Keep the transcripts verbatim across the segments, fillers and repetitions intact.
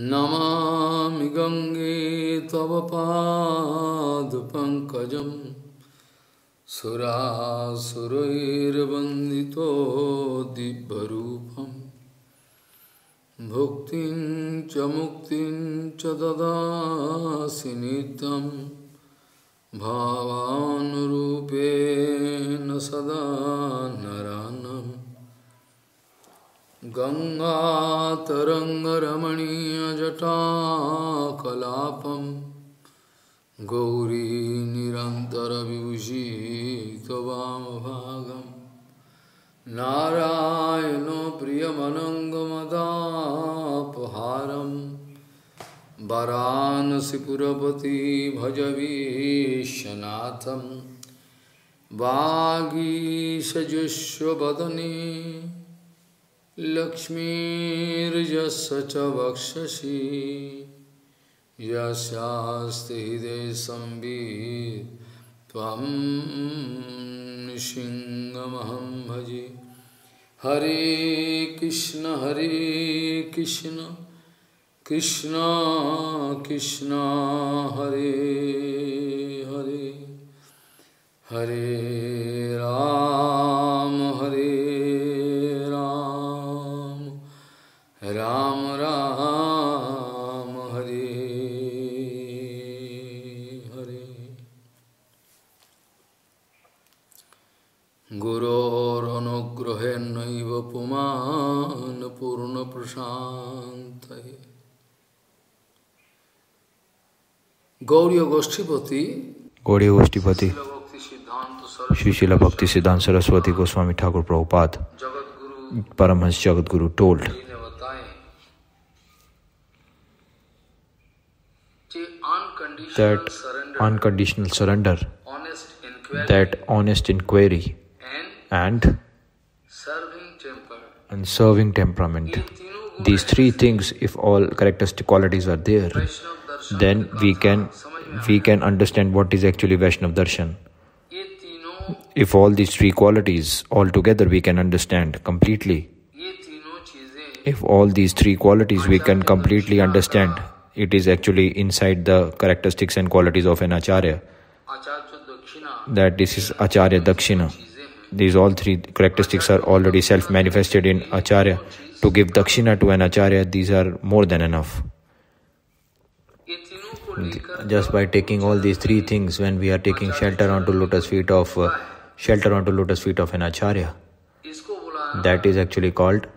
Namami Gange Tava Pad Pankajam Sura Surair Bandito Dibbarupam Bhuktin Chamuktin Chadada Sinitam Bhavanurupena Sada Naranam Ganga Taranga Ramaniya Jata Kalapam Gauri Nirantara Vibhushi Tvam Bhagam Narayano Priyamanangamadapaharam Varanasi Purapati Bhajavishanatham Vagi Sajushavadani Lakshmi Rajasacha Vakshashi Yasyasti Hidesambhi Tvam Nishingamaham Bhaji Hare Krishna Hare Krishna Krishna Krishna Hare Hare Hare Ram Hare Ram Ram Hare Hare Guror anugrahen naiva puman purna prashantaye Gauriya Goshtipati Gauriya Goshtipati Shri Srila Bhaktisiddhanta Saraswati Goswami Thakur Prabhupada Paramahansa Jagadguru told that unconditional surrender, honest inquiry, that honest inquiry and, and serving temperament. These three things, if all characteristic qualities are there, then we can, we can understand what is actually Vaishnav Darshan. If all these three qualities all together we can understand completely, if all these three qualities we can completely understand, it is actually inside the characteristics and qualities of an Acharya. That this is Acharya Dakshina. These all three characteristics are already self-manifested in Acharya. To give Dakshina to an Acharya, these are more than enough. Just by taking all these three things, when we are taking shelter onto lotus feet of uh, shelter onto lotus feet of an Acharya, that is actually called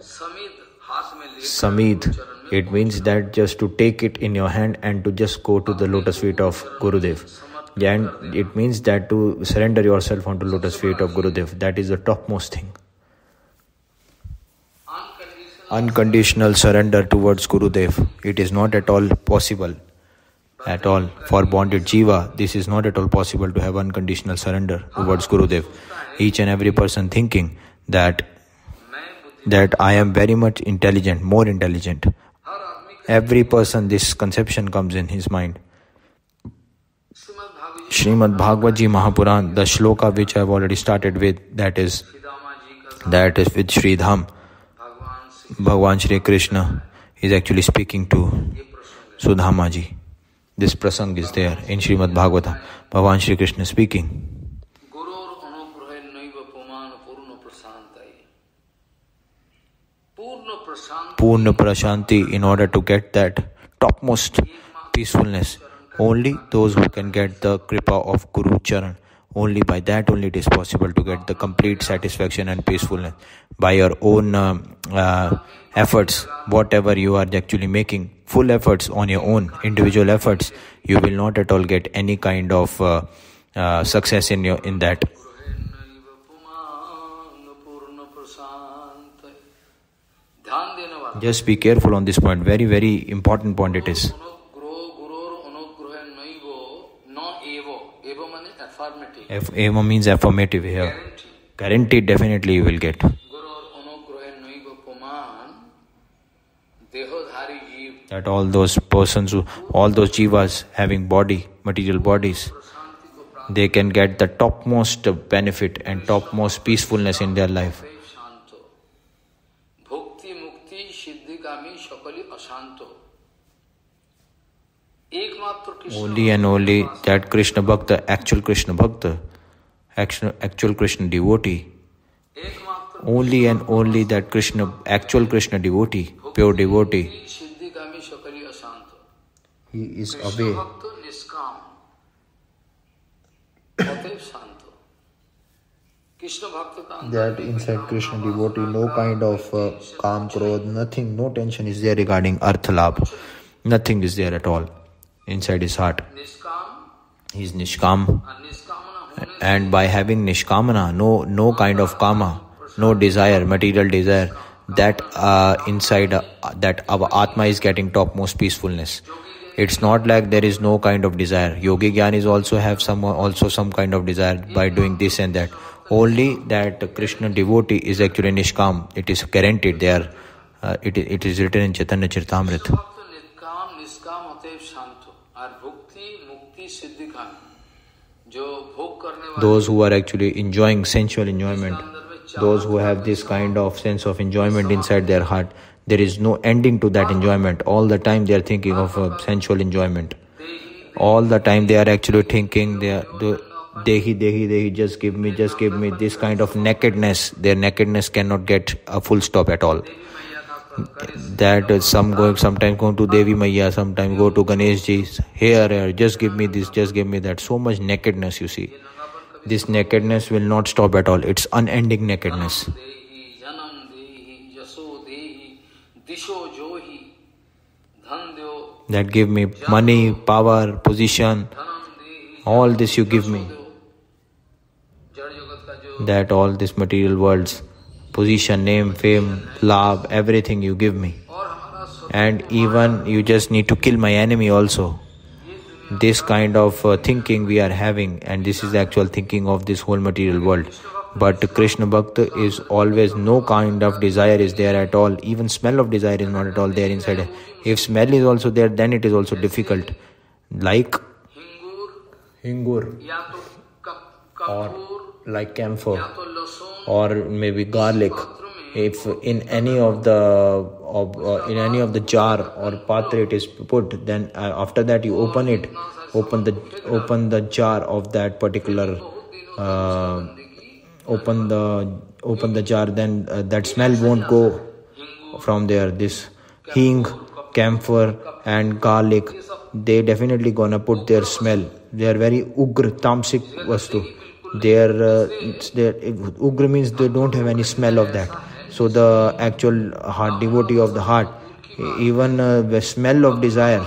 Samid. It means that just to take it in your hand and to just go to the lotus feet of Gurudev. And it means that to surrender yourself onto lotus feet of Gurudev. That is the topmost thing. Unconditional surrender towards Gurudev. It is not at all possible. At all. For bonded Jiva, this is not at all possible to have unconditional surrender towards Gurudev. Each and every person thinking that, that I am very much intelligent, more intelligent. Every person, this conception comes in his mind. Srimad Bhagavad Gita Mahapuran, the shloka which I have already started with, that is, that is with Sri Dham. Bhagavan Sri Krishna is actually speaking to Sudhamaji. This prasang is there in Srimad Bhagavatam. Bhagavan Sri Krishna speaking. Purna Prashanti, in order to get that topmost peacefulness, only those who can get the kripa of Guru Charan, only by that only it is possible to get the complete satisfaction and peacefulness. By your own uh, uh, efforts, whatever you are actually making, full efforts on your own, individual efforts, you will not at all get any kind of uh, uh, success in your in that. Just be careful on this point. Very, very important point it is. F Evo means affirmative here. Guaranteed, definitely you will get. That all those persons, who, all those jivas having body, material bodies, they can get the topmost benefit and topmost peacefulness in their life. only and only that Krishna Bhakta, actual Krishna Bhakta, actual, actual Krishna devotee, only and only that Krishna, actual Krishna devotee, pure devotee, he is away. That inside Krishna devotee, no kind of uh, calm, krodh, nothing, no tension is there regarding arthalap. Nothing is there at all inside his heart. He is nishkam. And by having nishkamana, no, no kind of kama, no desire, material desire, that uh, inside, uh, that our Atma is getting topmost peacefulness. It's not like there is no kind of desire. Yogi Gyanis also have some, also some kind of desire by doing this and that. Only that Krishna devotee is actually nishkam. It is guaranteed there. Uh, it, it is written in Chaitanya Charitamrita. Those who are actually enjoying sensual enjoyment, those who have this kind of sense of enjoyment inside their heart, there is no ending to that enjoyment. All the time they are thinking of uh, sensual enjoyment. All the time they are actually thinking, they are, they, Dehi, Dehi, Dehi, just give me, just give me. This kind of nakedness, their nakedness cannot get a full stop at all. That uh, some going, sometimes going to Devi Maya, sometimes go to Ganesh Ji, here, here, just give me this, just give me that. So much nakedness you see. This nakedness will not stop at all. It's unending nakedness. That give me money, power, position, all this you give me. That all this material world's position, name, fame, love, everything you give me. And even you just need to kill my enemy also. This kind of uh, thinking we are having, and this is the actual thinking of this whole material world. But Krishna Bhakta is always, no kind of desire is there at all. Even smell of desire is not at all there inside. If smell is also there, then it is also difficult. Like hingur, or like camphor, or maybe garlic. If in any of the of, uh, in any of the jar or patra it is put, then uh, after that you open it, open the open the jar of that particular, uh, open the open the jar, then uh, that smell won't go from there. This hing, camphor, and garlic, they definitely gonna put their smell. They are very ugra, tamsic vastu. Their uh, their ugra means they don't have any smell of that. So the actual heart devotee of the heart, even uh, the smell of desire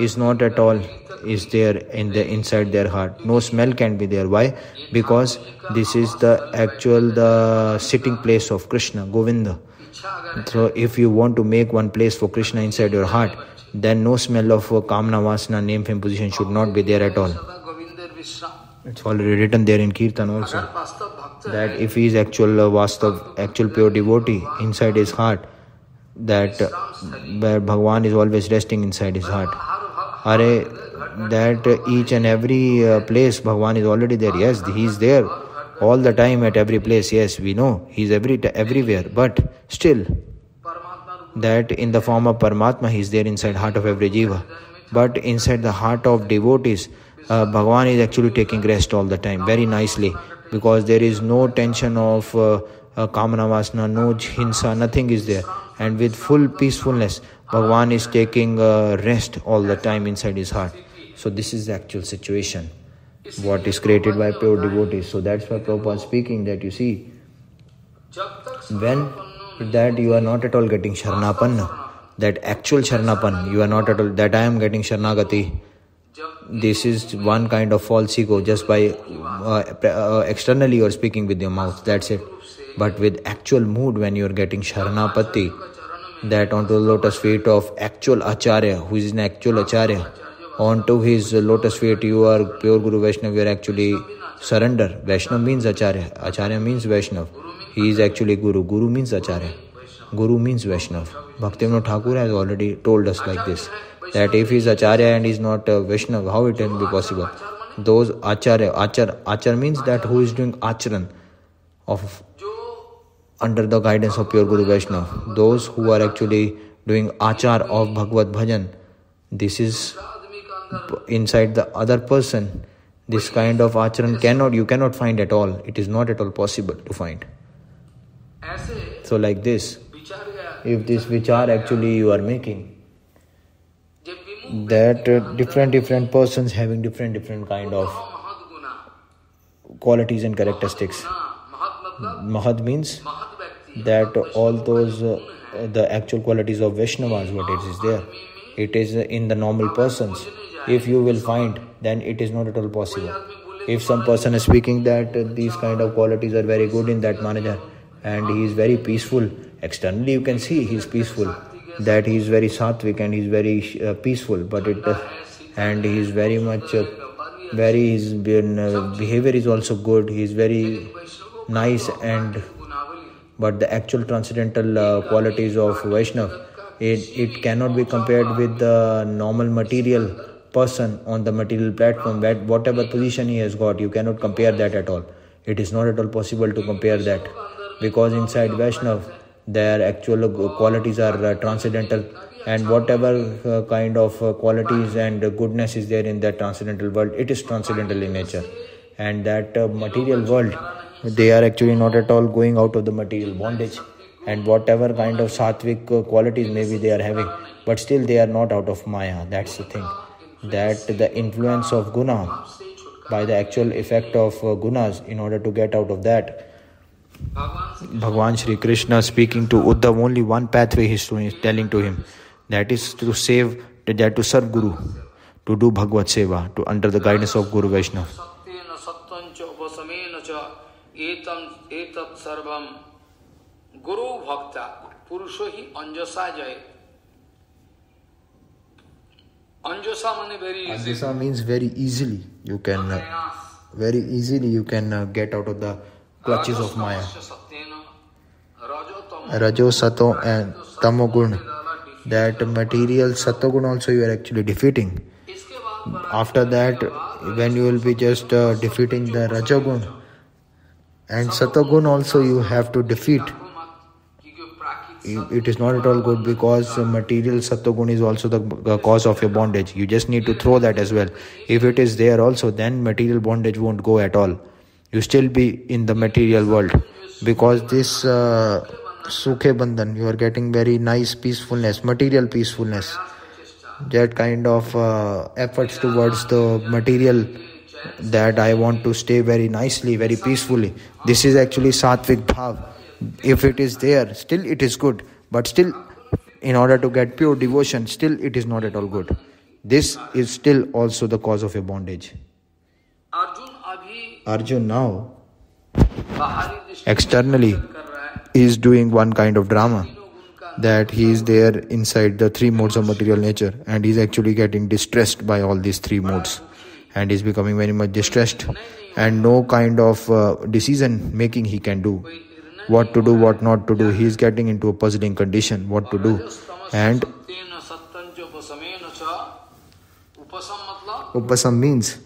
is not at all is there in the inside their heart. No smell can be there. Why? Because this is the actual the sitting place of Krishna, Govinda. So if you want to make one place for Krishna inside your heart, then no smell of uh, kamna, vasana, name, fame, position should not be there at all. It's already written there in Kirtan also, that if he is actual uh, vastav, actual pure devotee inside his heart, that uh, where Bhagavan is always resting inside his heart. Are that uh, each and every uh, place Bhagavan is already there. Yes, he is there all the time at every place. Yes, we know he is every everywhere, but still, that in the form of Paramatma, he is there inside heart of every jiva. But inside the heart of devotees, uh, Bhagavan is actually taking rest all the time, very nicely. Because there is no tension of uh, uh, kamana vasana, no hinsa, nothing is there. And with full peacefulness, Bhagavan is taking uh, rest all the time inside his heart. So this is the actual situation, what is created by pure devotees. So that's why Prabhupada is speaking that you see, when that you are not at all getting Sharanapanna, that actual Sharanapanna, you are not at all, that I am getting Sharanagati. This is one kind of false ego, just by uh, uh, externally you are speaking with your mouth, that's it. But with actual mood, when you are getting Sharanapati, that onto the lotus feet of actual Acharya, who is an actual Acharya, onto his lotus feet you are pure Guru Vaishnava, you are actually surrender. Vaishnava means Acharya, Acharya means Vaishnava. He is actually Guru. Guru means Acharya. Guru means Vaishnav. Bhaktivinoda Thakura has already told us like this, that if he is Acharya and he is not uh, Vaishnav, how it can be possible? Those Acharya, Achar, Achar means that who is doing Acharan of under the guidance of pure Guru Vaishnav. Those who are actually doing Achar of Bhagavad Bhajan, this is inside the other person, this kind of acharan cannot, you cannot find at all. It is not at all possible to find. So like this, if this vichar actually you are making, that uh, different different persons having different different kind of qualities and characteristics. Mahad means that all those, uh, the actual qualities of Vaishnavas, what it is there, it is in the normal persons. If you will find, then it is not at all possible. If some person is speaking that uh, these kind of qualities are very good in that manager, and he is very peaceful, externally you can see he is peaceful, that he is very sattvic and he is very uh, peaceful, but it uh, and he is very much uh, very his uh, behavior is also good, he is very nice, and but the actual transcendental uh, qualities of Vaishnava, it, it cannot be compared with the normal material person on the material platform. That whatever position he has got, you cannot compare that at all. It is not at all possible to compare that, because inside Vaishnava their actual qualities are uh, transcendental, and whatever uh, kind of uh, qualities and uh, goodness is there in the transcendental world, it is transcendental in nature. And that uh, material world, they are actually not at all going out of the material bondage, and whatever kind of sattvic uh, qualities maybe they are having, but still they are not out of Maya. That's the thing, that the influence of guna, by the actual effect of uh, gunas, in order to get out of that, Bhagavan Shri Krishna speaking to Uddhav, only one pathway he is telling to him, that is to save, that to serve Guru, to do Bhagavad Seva, to under the guidance of Guru Vaishnava. Anjasa means very easily you can, uh, very easily you can uh, get out of the clutches of Maya. Rajo, Sato and Tamogun, that material Satogun also you are actually defeating. After that, when you will be just uh, defeating the Rajogun and Satogun also you have to defeat. It is not at all good, because material Sattvagun is also the cause of your bondage. You just need to throw that as well. If it is there also, then material bondage won't go at all. You still be in the material world, because this uh, Sukhe Bandhan, you are getting very nice peacefulness, material peacefulness. That kind of uh, efforts towards the material, that I want to stay very nicely, very peacefully. This is actually Sattvic Bhav. If it is there, still it is good. But still, in order to get pure devotion, still it is not at all good. This is still also the cause of your bondage. Arjun now externally is doing one kind of drama, that he is there inside the three modes of material nature, and he is actually getting distressed by all these three modes, and he is becoming very much distressed, and no kind of uh, decision making he can do, what to do, what not to do. He is getting into a puzzling condition, what to do. And Upasam means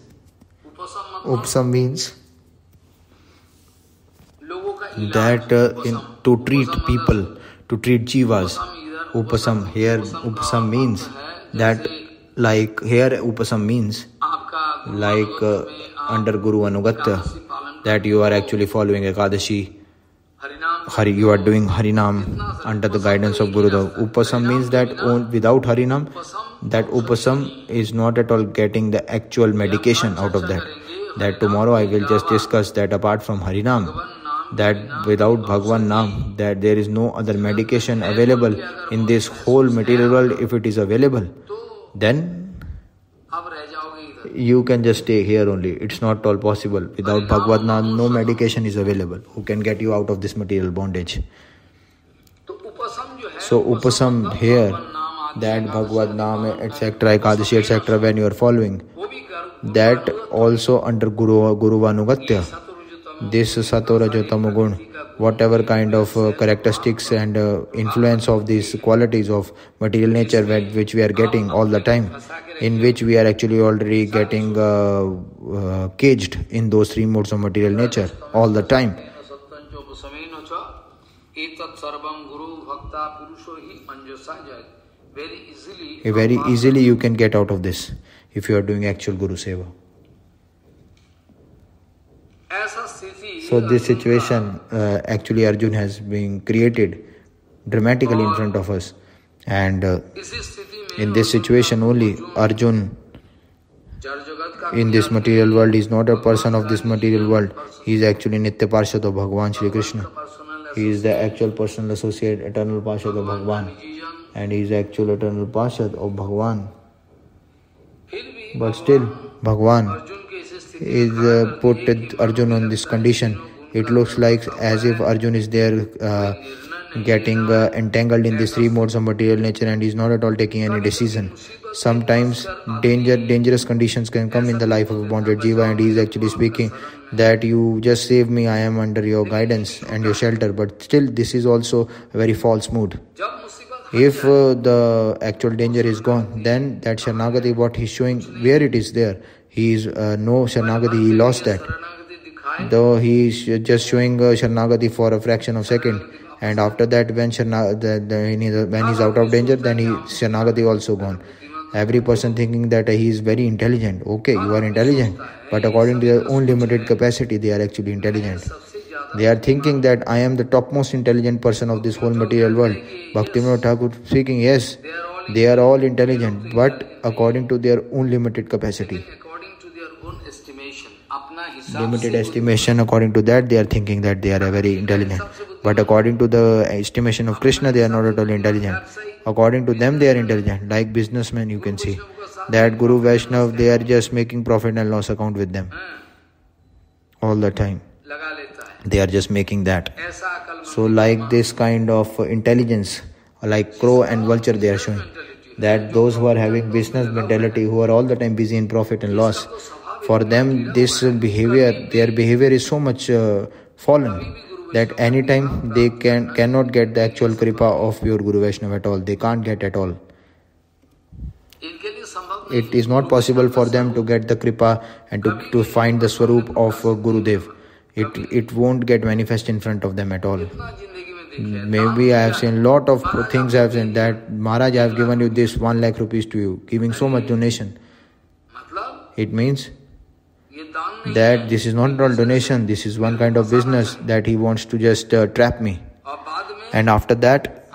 Upasam means that uh, in, to treat people, to treat jivas. Upasam here, Upasam means that like here Upasam means like uh, under Guru Anugatya, that you are actually following Ekadashi, Hari, you are doing Harinam under the guidance of Gurudev. Upasam means that without Harinam, that Upasam is not at all getting the actual medication out of that. That tomorrow I will just discuss that apart from Harinam, that without Bhagwan Nam, that there is no other medication available in this whole material world. If it is available, then you can just stay here only. It's not at all possible. Without Bhagwan Nam, no medication is available who can get you out of this material bondage. So Upasam here, that Bhagavad Nam, et cetera, Ekadashi, et cetera, when you are following, that also under Guru Guru Anugatya, this Sato Rajo Tamo Gun, whatever kind of uh, characteristics and uh, influence of these qualities of material nature which we are getting all the time, in which we are actually already getting uh, uh, caged in those three modes of material nature all the time. Very easily you can get out of this. if you are doing actual Guru Seva. So this situation uh, actually Arjun has been created dramatically in front of us, and uh, in this situation only Arjun in this material world is not a person of this material world. He is actually Nitya Parshad of Bhagavan Shri Krishna. He is the actual personal associate, eternal Parshad of Bhagavan, and he is the actual eternal Parshad of Bhagavan. But still Bhagavan is uh, put Arjun on this condition. It looks like as if Arjun is there uh, getting uh, entangled in these three modes of material nature, and is not at all taking any decision. Sometimes danger, dangerous conditions can come in the life of a bonded jiva, and he is actually speaking that you just save me, I am under your guidance and your shelter. But still this is also a very false mood. If uh, the actual danger is gone, then that Sharanagati what he is showing, where it is there. He is uh, no Sharanagati, he lost that. Though he is just showing uh, Sharanagati for a fraction of a second. And after that, when, Sharna, the, the, when he is out of danger, then he Sharanagati also gone. Every person thinking that he is very intelligent. Okay, you are intelligent. But according to their own limited capacity, they are actually intelligent. They are thinking that I am the topmost intelligent person of this whole material world. Bhaktivinoda Thakur speaking, yes, they are all intelligent, but according to their own limited capacity. Limited estimation, according to that, they are thinking that they are very intelligent. But according to the estimation of Krishna, they are not at all intelligent. According to them, they are intelligent. Like businessmen, you can see that Guru Vaishnav, they are just making profit and loss account with them all the time. They are just making that. So like this kind of intelligence, like crow and vulture, they are showing that those who are having business mentality, who are all the time busy in profit and loss, for them this behavior, their behavior is so much uh, fallen that anytime they can cannot get the actual kripa of pure Guru Vaishnava at all. They can't get at all. It is not possible for them to get the kripa and to, to find the swarup of uh, Gurudev. It, it won't get manifest in front of them at all. Maybe I have seen lot of things I have seen that Maharaj, I have given you this one lakh rupees to you, giving so much donation. It means that this is not at all donation, this is one kind of business that he wants to just uh, trap me. And after that,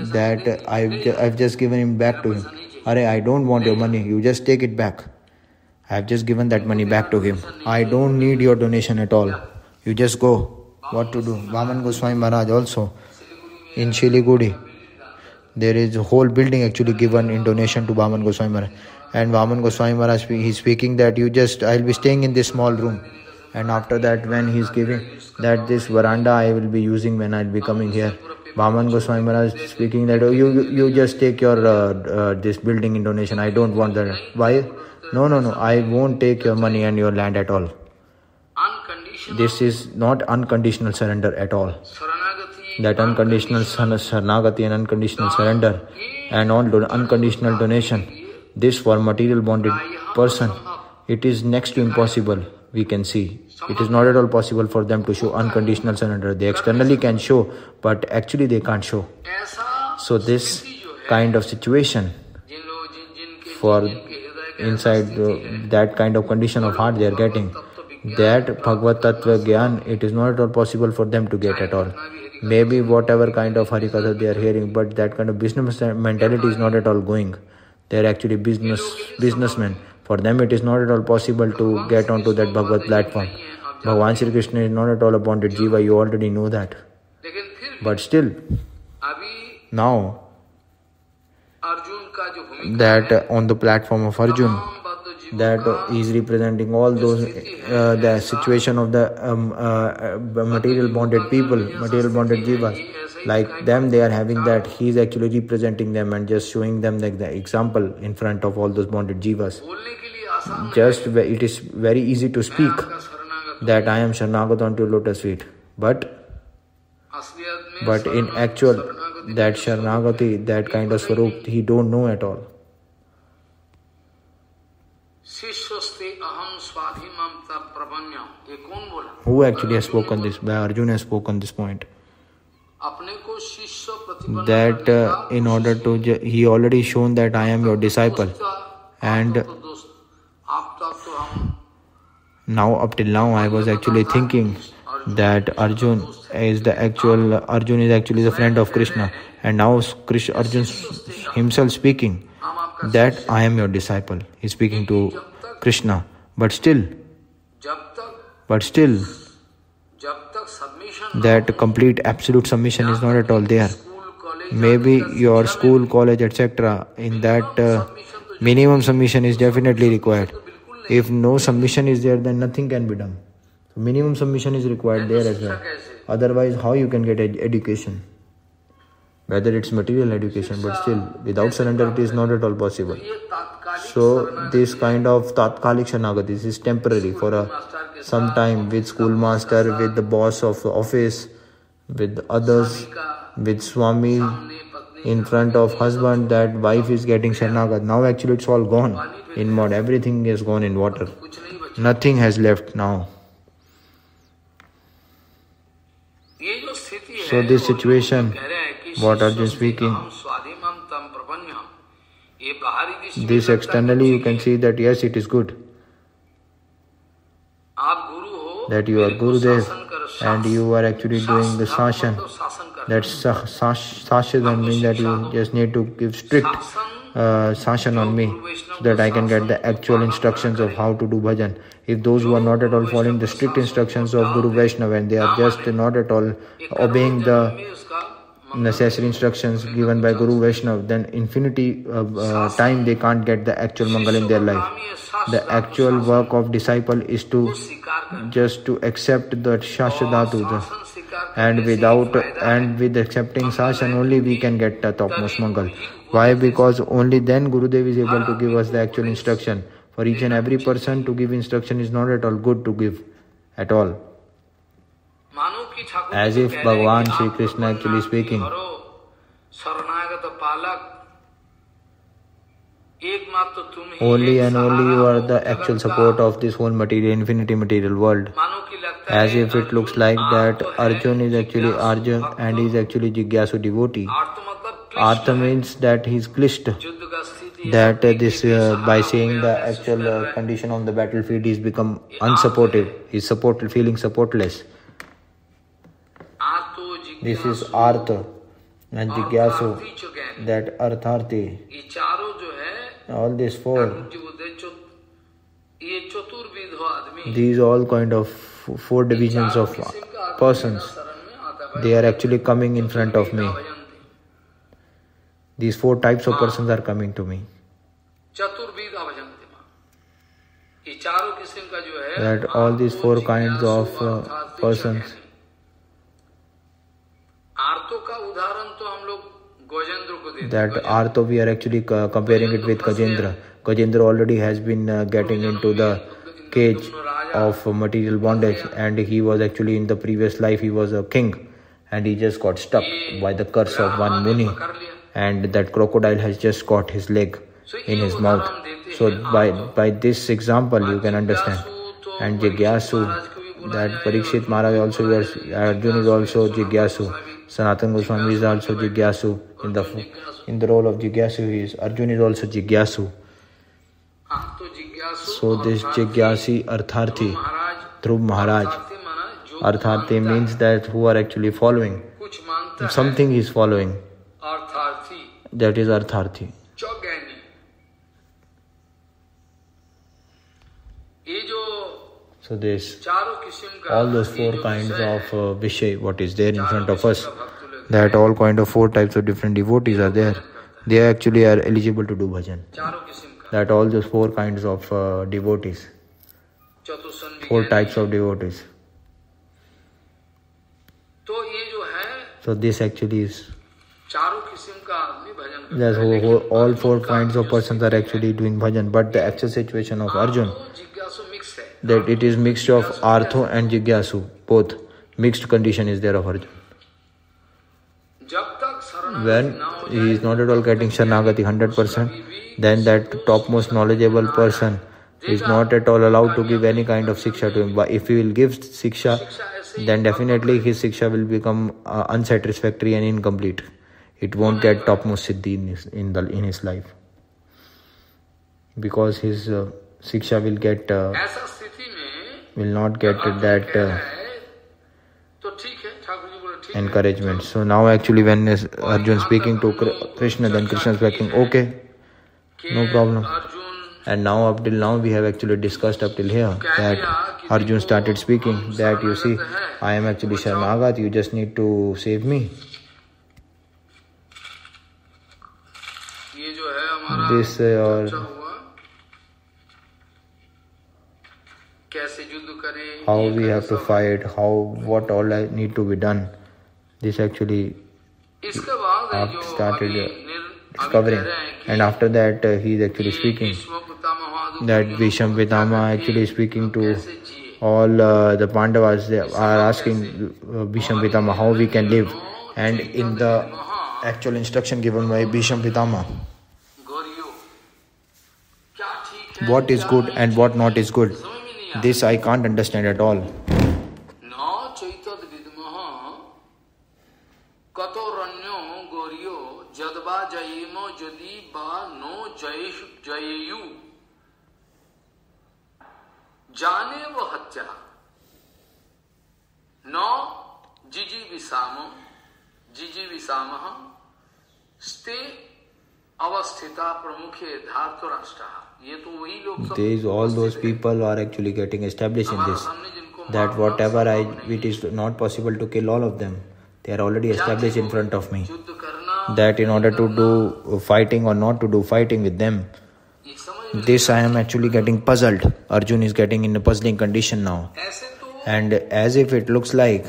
that uh, I have just given him back to him. Arey, I don't want your money, you just take it back. I have just given that money back to him. I don't need your donation at all. You just go. What to do? Vamana Goswami Maharaj also in Shiligudi. There is a whole building actually given in donation to Vamana Goswami Maharaj. And Vamana Goswami Maharaj, he is speaking that you just, I will be staying in this small room. And after that, when he is giving that this veranda I will be using when I will be coming here. Vamana Goswami Maharaj speaking that oh, you, you, you just take your uh, uh, this building in donation. I don't want that. Why? No, no, no, I won't take your money and your land at all. This is not unconditional surrender at all. That unconditional Sarnagati and unconditional surrender and on unconditional donation, this for material bonded person, it is next to impossible, we can see. It is not at all possible for them to show unconditional surrender. They externally can show, but actually they can't show. So this kind of situation for inside uh, that kind of condition of heart they are getting, that Bhagavad Tattva Gyan, it is not at all possible for them to get at all. Maybe whatever kind of Harikatha they are hearing, but that kind of business mentality is not at all going. They are actually business businessmen. For them it is not at all possible to get onto that Bhagavad platform. Bhagavan Sri Krishna is not at all a bonded jiva, you already know that. But still, now, that uh, on the platform of Arjun, that uh, he is representing all those uh, the situation of the um, uh, material bonded people, material bonded jivas, like them, they are having that he is actually representing them and just showing them like the example in front of all those bonded jivas. Just it is very easy to speak that I am Sharanagata on your lotus feet, but but in actual that Sharanagati, that kind of swarup, he don't know at all. Who actually has spoken this? By Arjuna has spoken this point. That uh, in order to, he already shown that I am your disciple. And now, up till now, I was actually thinking that Arjun is the actual Arjun is actually the friend of Krishna, and now Krishna, Arjun himself speaking that I am your disciple. He's speaking to Krishna, but still, but still, that complete absolute submission is not at all there. Maybe your school, college, et cetera. In that, uh, minimum submission is definitely required. If no submission is there, then nothing can be done. So minimum submission is required there as well. Otherwise, how you can get ed education? Whether it's material education, but still, without surrender, it is not at all possible. So, this kind of tatkalik shanagati, this is temporary for a, some time with schoolmaster, with the boss of the office, with others, with Swami, in front of husband, that wife is getting sharanagat. Now actually it's all gone in mud. Everything is gone in water. Nothing has left now. So this situation, what Arjun speaking, this externally you can see that yes, it is good. That you are Gurudev and you are actually doing the sashan. That sashan means that you just need to give strict uh, sashan on me so that I can get the actual instructions of how to do bhajan. If those who are not at all following the strict instructions of Guru Vaishnava and they are just not at all obeying the necessary instructions given by Guru Vaishnava, then infinity of uh, time they can't get the actual mangal in their life. The actual work of disciple is to just to accept the shashadatu. And without and with accepting sashan only we can get the topmost mangal. Why? Because only then Gurudev is able to give us the actual instruction. For each and every person to give instruction is not at all good to give at all. As if Bhagavan Sri Krishna actually speaking, only and only you are the actual support of this whole material, infinity material world. As if it looks like that Arjun is actually Arjun and he is actually Jigyasu devotee. Artha means that he is klisht, that uh, this uh, by saying the actual uh, condition on the battlefield he has become unsupportive, he is support, feeling supportless. This is Artha and Jigyasu, that Artharthi. All these four, these all kind of four divisions of persons, they are actually coming in front of me. These four types of persons are coming to me. That all these four kinds of uh, persons. That Artho we are actually comparing it with Gajendra. Gajendra already has been uh, getting into the cage of uh, material bondage, and he was actually in the previous life he was a king and he just got stuck by the curse of one Muni, and that crocodile has just caught his leg in his mouth. So by, by this example you can understand. And Jigyasu, that Parikshit Maharaj also, Arjun is also Jigyasu. Sanatana Goswami is also Jigyasu. In the, in the role of Jigyasu, he is, Arjun is also Jigyasu. So this Jigyasi Artharthi, Dhruv Maharaj. Artharthi means that who are actually following. If something he is following, that is Artharthi. So this, all those four kinds of uh, Vishay, what is there in front of us, that all kind of four types of different devotees are there. They actually are eligible to do bhajan. That all those four kinds of uh, devotees, four types of devotees. So this actually is, yes, all four kinds of persons are actually doing bhajan, but the actual situation of Arjun, that it is mixture of Artho and Jigyasu, both mixed condition is there of Arjun. When he is not at all getting Sharanagati one hundred percent, then that topmost knowledgeable person is not at all allowed to give any kind of Siksha to him. But if he will give Siksha, then definitely his Siksha will become uh, unsatisfactory and incomplete. It won't get topmost Siddhi in his, in, the, in his life. because his uh, Siksha will get uh, will not get that uh, encouragement. So now actually when is Arjun speaking to Krishna, then Krishna is speaking, okay, no problem. And now up till now we have actually discussed up till here that Arjun started speaking that you see, I am actually Sharmagat, you just need to save me. This uh, or how we have to fight, how, what all I need to be done. This actually started discovering. And after that, uh, he is actually speaking. That Bhishma Pitama actually speaking to all uh, the Pandavas. They are asking uh, Bhishma Pitama how we can live. And in the actual instruction given by Bhishma Pitama, what is good and what not is good. This I can't understand at all. These, all those people are actually getting established in this, that whatever I, it is not possible to kill all of them. They are already established in front of me, that in order to do fighting or not to do fighting with them, this I am actually getting puzzled. Arjun is getting in a puzzling condition now. And as if it looks like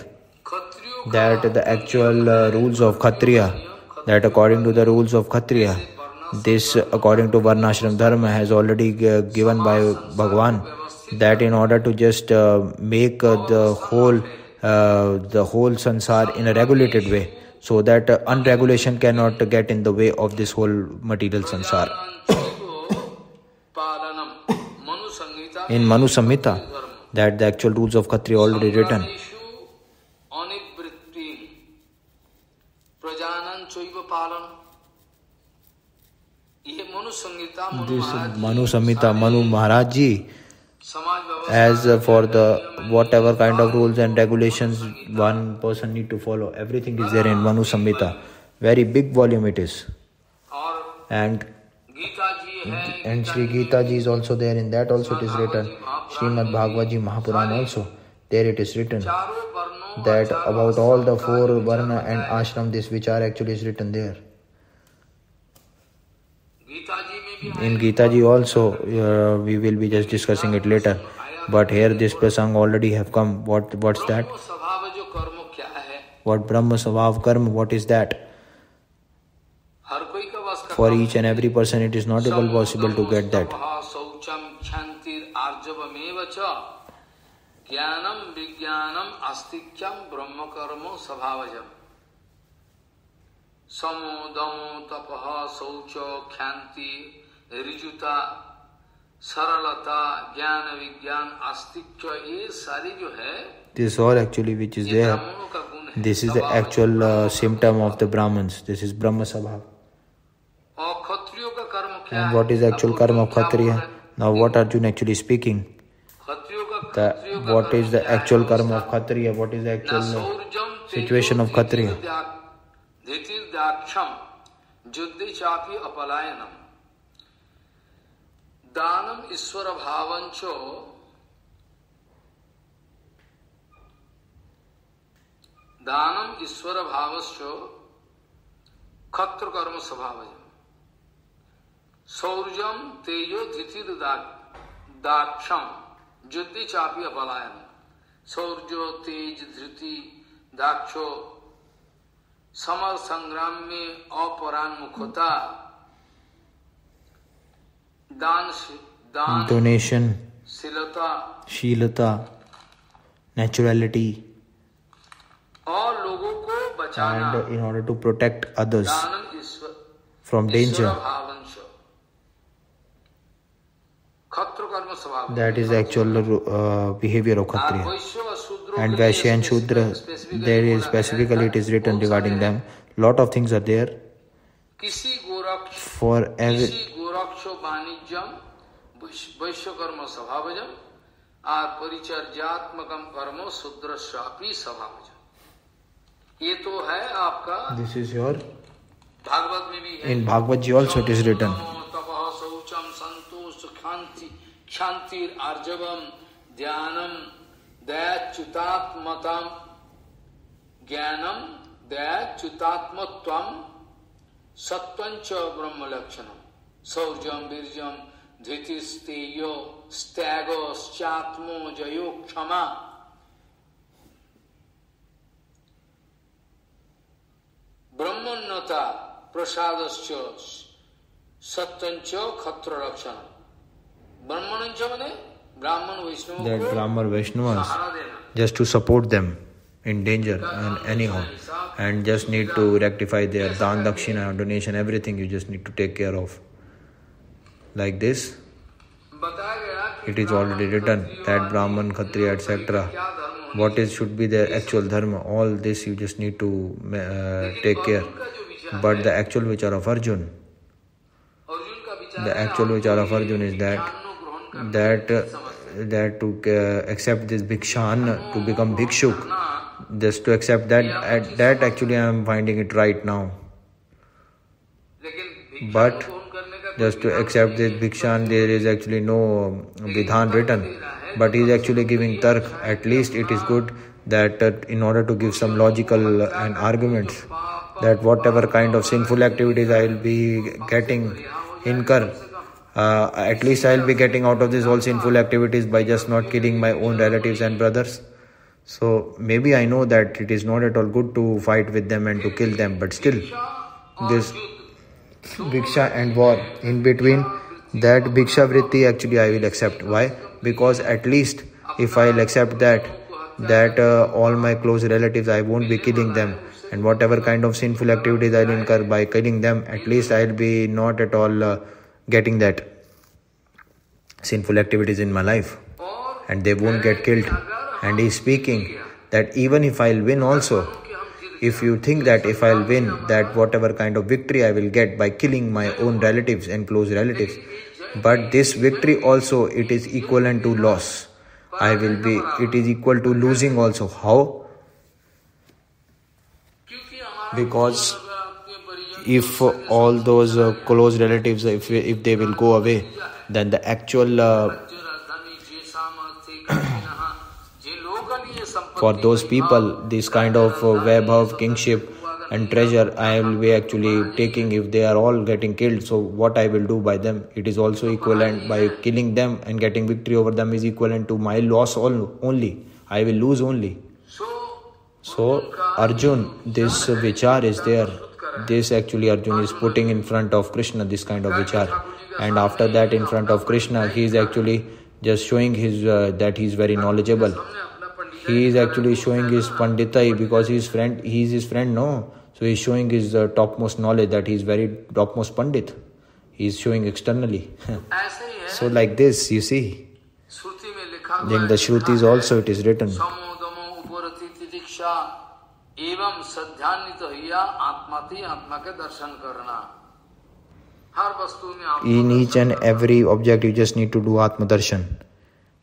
that the actual uh, rules of Kshatriya, that according to the rules of Kshatriya, this, according to Varnashram Dharma, has already given by Bhagwan, that in order to just uh, make uh, the whole uh, the whole sansar in a regulated way, so that uh, unregulation cannot get in the way of this whole material sansar. In Manu Samhita, that the actual rules of Kshatriya already written. This Manu Samhita, Manu Maharaj Ji, as for the whatever kind of rules and regulations one person need to follow, everything is there in Manu Samhita. Very big volume it is. And, and Sri Gita Ji is also there, in that also it is written. Srimad Bhagavad Gita Mahapuran also, there it is written. That about all the four varna and ashram, this which are actually is written there. In Gita Ji also, uh, we will be just discussing it later. But here this prasang already have come. What What's that? What Brahma Svabhav Karma, what is that? For each and every person it is not even possible to get that. Samodamo tapaha saucho khyanti rijuta saralata jnana vigyan astikya ye sari jo hai. This all actually which is there, this is the actual uh, symptom of the Brahmins. This is Brahma Sabha. And what is the actual karma of Kshatriya? Now what Arjun actually speaking? The, what is the actual karma of Kshatriya? What is the actual uh, situation of Kshatriya? Dhitir daksham juddhi chapi apalayanam danam iswara bhavancho danam iswara bhavascho khatra karma sabhavajam saurjam tejo dhitir daksham juddhi chapi apalayanam saurjo tej dhriti daksho Samar Sangram me aparan mukhata dan dan donation, silata, shilata, naturality, and in order to protect others from danger. That is the actual uh, behavior of Kshatriya. And Vaishya and Shudra, there is specifically it is written regarding them. Lot of things are there. For every, Vaishyakarma Savavajam or Paricharyatmakam Karma Sudrashapi Savavajam. This is your... In Bhagavad Gita also it is written. Gyanam daya chutatmatvam sattvancha brahma lakshanam saurjam virjam dhitisteyo stagos chatmo jayo kshama brahmannata prasadascha sattvancha khatra lakshanam. Brahmanancha means Brahman Vishnu. That Brahman Vaishnavas, just to support them in danger and anyhow, and just need to rectify their dan, dakshina, donation, everything you just need to take care of. Like this, it is already written that Brahman, Khatriya, et cetera. What is should be their actual dharma, all this you just need to uh, take care. But the actual vichar of Arjun, the actual vichar of Arjun is that, that, uh, that to uh, accept this bhikshan, to become bhikshuk, just to accept that, at that actually I am finding it right now. But just to accept this bhikshan, there is actually no vidhan written. But he is actually giving tark. At least it is good that uh, in order to give some logical uh, and arguments that whatever kind of sinful activities I will be getting, incur, uh, at least I will be getting out of these all sinful activities by just not killing my own relatives and brothers. So maybe I know that it is not at all good to fight with them and to kill them, but still this bhiksha and war in between, that bhiksha vritti actually I will accept. Why? Because at least if I will accept that, that uh, all my close relatives I won't be killing them, and whatever kind of sinful activities I will incur by killing them, at least I will be not at all uh, getting that sinful activities in my life, and they won't get killed. And he is speaking that even if I will win also, if you think that if I will win, that whatever kind of victory I will get by killing my own relatives and close relatives, but this victory also it is equivalent to loss. I will be, it is equal to losing also. How? Because if all those close relatives, if, if they will go away, then the actual... Uh, for those people, this kind of uh, web of kingship and treasure I will be actually taking if they are all getting killed. So what I will do by them, it is also equivalent by killing them and getting victory over them is equivalent to my loss only. I will lose only. So Arjun, this uh, vichar is there. This actually Arjun is putting in front of Krishna, this kind of vichar. And after that in front of Krishna, he is actually just showing his uh, that he is very knowledgeable. He is actually showing his panditai because he is friend. He is his friend, no? So he is showing his uh, topmost knowledge that he is very topmost pandit. He is showing externally. So like this, you see. In the Shrutis also it is written. In each and every object you just need to do Atma Darshan.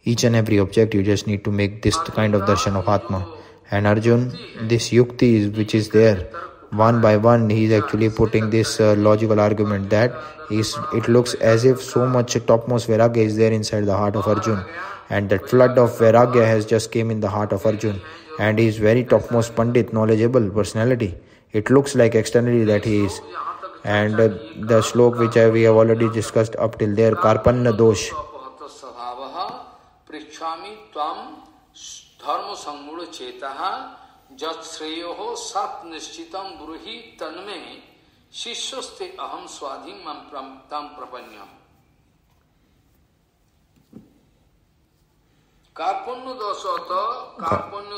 Each and every object, you just need to make this kind of darshan of Atma. And Arjun, this yukti is, which is there, one by one, he is actually putting this uh, logical argument that is, it looks as if so much topmost vairagya is there inside the heart of Arjun. And that flood of vairagya has just came in the heart of Arjun. And he is very topmost pandit, knowledgeable personality. It looks like externally that he is. And uh, the slok which I, we have already discussed up till there, Karpanna Dosh.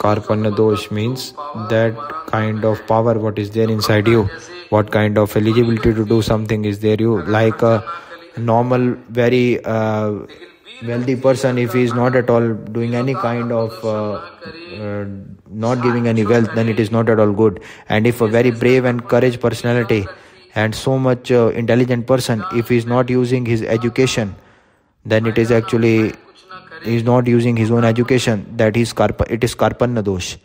Karpanna Dosh means that kind of power what is there inside you, what kind of eligibility to do something is there you, like a normal very uh, wealthy person, if he is not at all doing any kind of, uh, uh, not giving any wealth, then it is not at all good. And if a very brave and courage personality and so much uh, intelligent person, if he is not using his education then it is actually, he is not using his own education, that is karpa, it is karpanna dosh.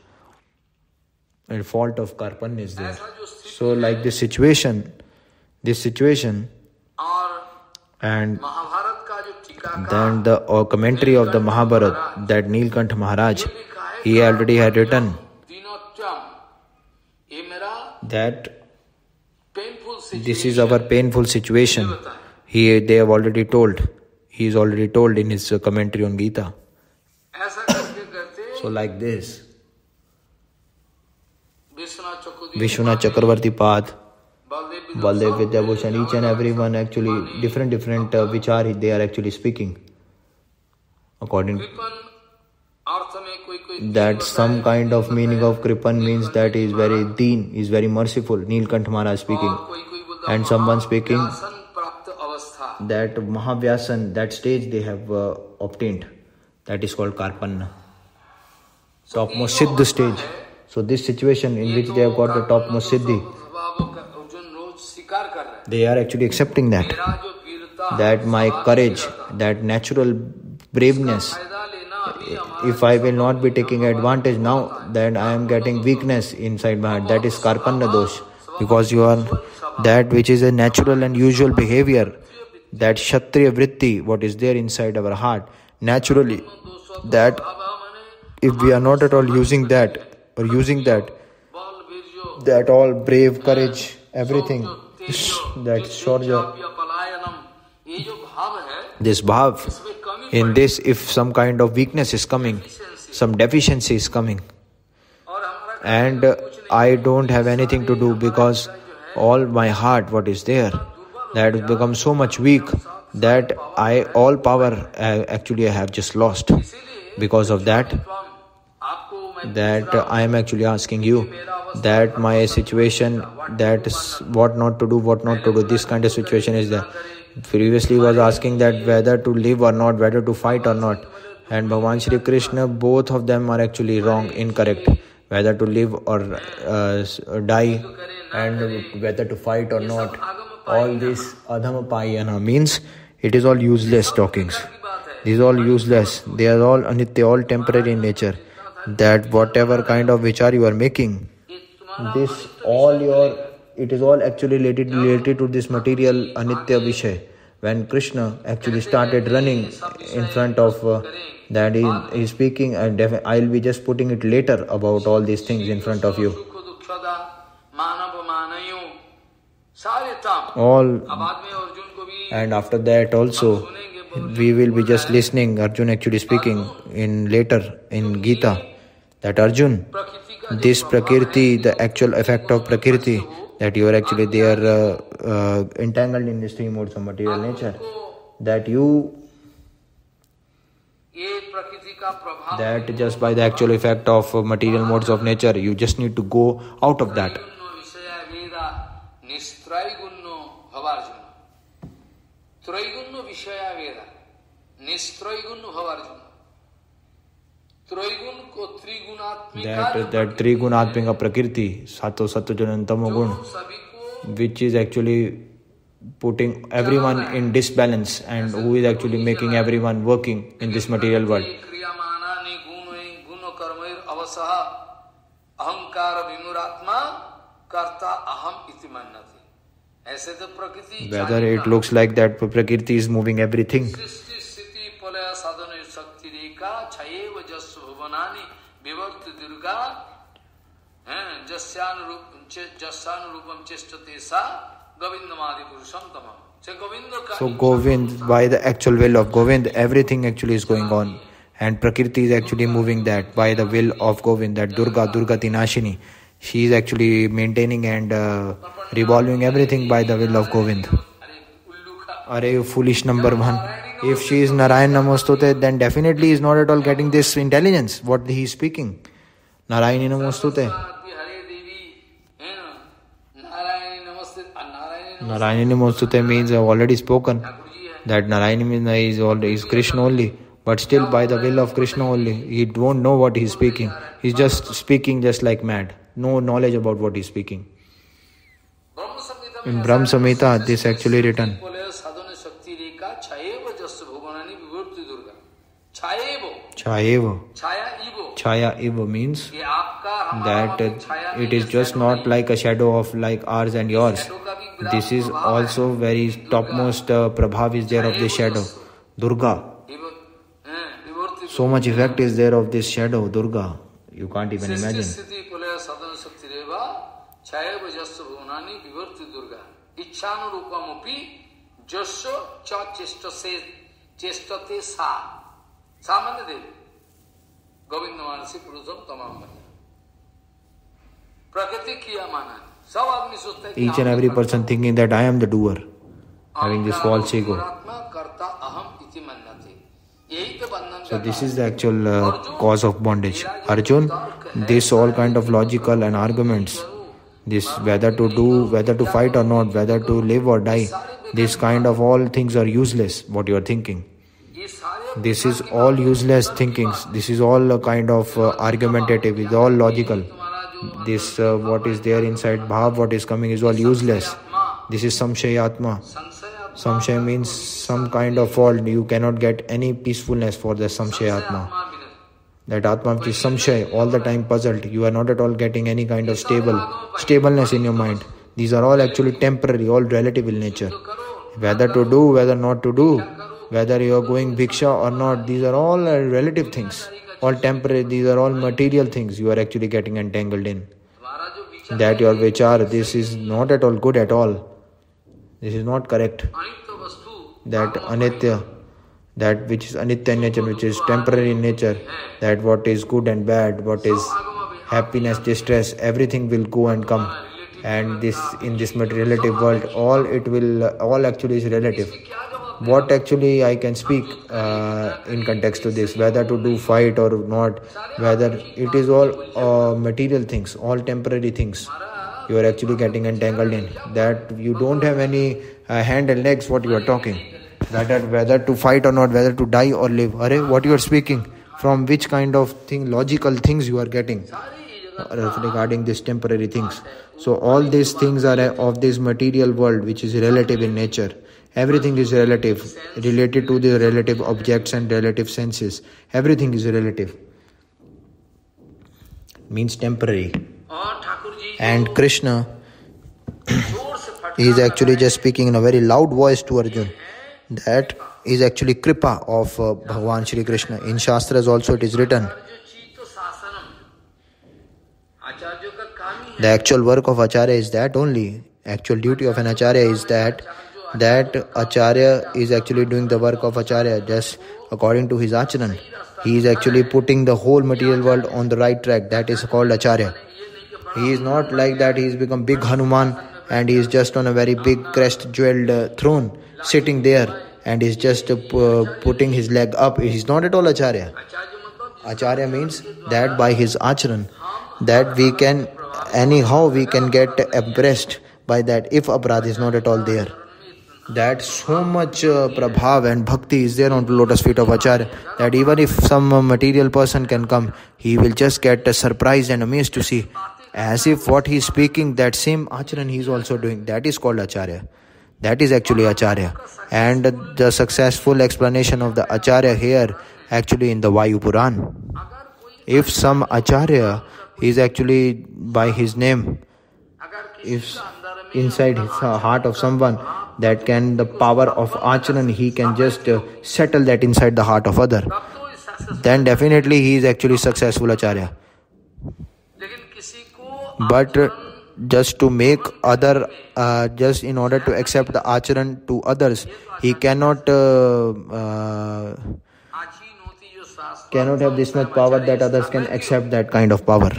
The fault of karpanna is there. So like this situation, this situation, and then the or commentary of the Mahabharata that Neelkanth Maharaj, he already had written that this is our painful situation. He, they have already told. He is already told in his commentary on Gita. So like this, Vishwanath Chakravarti Path, Baldev Vidya Bhushan, each and everyone actually different different uh, which are they are actually speaking according that some kind of meaning of Kripan means that he is very deen, is very merciful, Neelkanth Maharaj speaking, and someone speaking that Mahavyasan, that stage they have uh, obtained, that is called Karpanna, topmost Siddha stage. So this situation in which they have got the topmost Siddhi, they are actually accepting that, that my courage, that natural braveness, if I will not be taking advantage now, then I am getting weakness inside my heart. That is Karpanna dosh, because you are that which is a natural and usual behavior, that Kshatriya vritti, what is there inside our heart, naturally, that if we are not at all using that, or using that, that all brave, courage, everything, that Shaurya, this bhav, in this if some kind of weakness is coming, some deficiency is coming, and I don't have anything to do because all my heart, what is there, that has become so much weak that I, all power uh, actually I have just lost. Because of that, that uh, I am actually asking you that my situation, that what not to do, what not to do, this kind of situation is there. Previously was asking that whether to live or not, whether to fight or not. And Bhagavan Shri Krishna, both of them are actually wrong, incorrect. Whether to live or uh, die, and whether to fight or not. All this adhamapayana means it is all useless talkings. These are all useless. They are all anitya, all temporary in nature. That whatever kind of vichar you are making, this all your, it is all actually related, related to this material anitya vishay. When Krishna actually started running in front of uh, that, he is speaking, and I will be just putting it later about all these things in front of you. All, and after that also, we will be just listening Arjun actually speaking in later in Gita, that Arjun, this Prakriti, the actual effect of Prakriti, that you are actually, they are uh, uh, entangled in these three modes of material nature, that you, that just by the actual effect of material modes of nature, you just need to go out of that. Troigunno Vishaya Veda, Nistroigunno Havarjuna. Troigun ko Trigunatmika. That Trigunatmika Prakriti, Sato Sato Janantamo Gun, which is actually putting everyone in disbalance, and who is actually making everyone working in this material world. Whether it looks like that Prakriti is moving everything, so Govind, by the actual will of Govind, everything actually is going on, and Prakriti is actually moving that by the will of Govind, that Durga, Durga Tinashini, she is actually maintaining and uh, revolving everything by the will of Govind. Are you foolish number one? If she is Narayan Namostute, then definitely is not at all getting this intelligence, what he is speaking. Narayan Namostute. Narayan Namostute means I have already spoken. That Narayan means he is, all, he is Krishna only. But still by the will of Krishna only. He won't know what he is speaking. He is just speaking just like mad. No knowledge about what he is speaking. In Brahm Samhita, this actually written. Manani vibhurti Durga. Chayevo. Chaya evo means that it is just not like a shadow of like ours and yours. This is also very topmost uh, prabhav is there of the shadow. Durga. So much effect is there of this shadow, Durga. You can't even imagine. Samana Devi, Govinda Manasi Purusam Tamam Banya. Prakati Kiya Manan. Each and every person thinking that I am the doer, having this false ego. So this is the actual uh, cause of bondage. Arjun, this all kind of logical and arguments, this whether to do, whether to fight or not, whether to live or die, this kind of all things are useless, what you are thinking. This is all useless thinkings. This is all a kind of uh, argumentative. It's all logical. This uh, what is there inside bhav, what is coming is all useless. This is samshayatma. Samshay means some kind of fault. You cannot get any peacefulness for the samshayatma. That atma which is samshay, all the time puzzled. You are not at all getting any kind of stable, stableness in your mind. These are all actually temporary, all relative in nature. Whether to do, whether not to do. Whether you are going bhiksha or not, these are all relative things, all temporary, these are all material things you are actually getting entangled in. That your vichar, this is not at all good at all. This is not correct. That anitya, that which is anitya in nature, which is temporary in nature, that what is good and bad, what is happiness, distress, everything will go and come. And this in this materialistic world, all it will, all actually is relative. What actually I can speak uh, in context to this, whether to do fight or not, whether it is all uh, material things, all temporary things you are actually getting entangled in. That you don't have any uh, hand and legs what you are talking. That whether to fight or not, whether to die or live. Arre, what you are speaking, from which kind of thing, logical things you are getting uh, regarding these temporary things. So all these things are uh, of this material world which is relative in nature. Everything is relative, related to the relative objects and relative senses. Everything is relative. Means temporary. And Krishna is actually just speaking in a very loud voice to Arjun. That is actually kripa of uh, Bhagavan Shri Krishna. In Shastras also it is written. The actual work of Acharya is that only. Actual duty of an Acharya is that that Acharya is actually doing the work of Acharya just according to his acharan. He is actually putting the whole material world on the right track. That is called Acharya. He is not like that he has become big Hanuman and he is just on a very big crest jeweled uh, throne sitting there and is just uh, putting his leg up. He is not at all Acharya. Acharya means that by his acharan that we can anyhow we can get impressed by that if aparadha is not at all there. That so much uh, prabhav and bhakti is there on the lotus feet of Acharya that even if some uh, material person can come, he will just get uh, surprised and amazed to see as if what he is speaking, that same acharan he is also doing. That is called Acharya. That is actually Acharya. And uh, the successful explanation of the Acharya here actually in the Vayu Puran. If some Acharya is actually by his name, if inside his heart of someone, that can the power of acharan, he can just uh, settle that inside the heart of other. Then definitely he is actually successful Acharya. But uh, just to make other, uh, just in order to accept the acharan to others, he cannot uh, uh, cannot have this much power that others can accept that kind of power.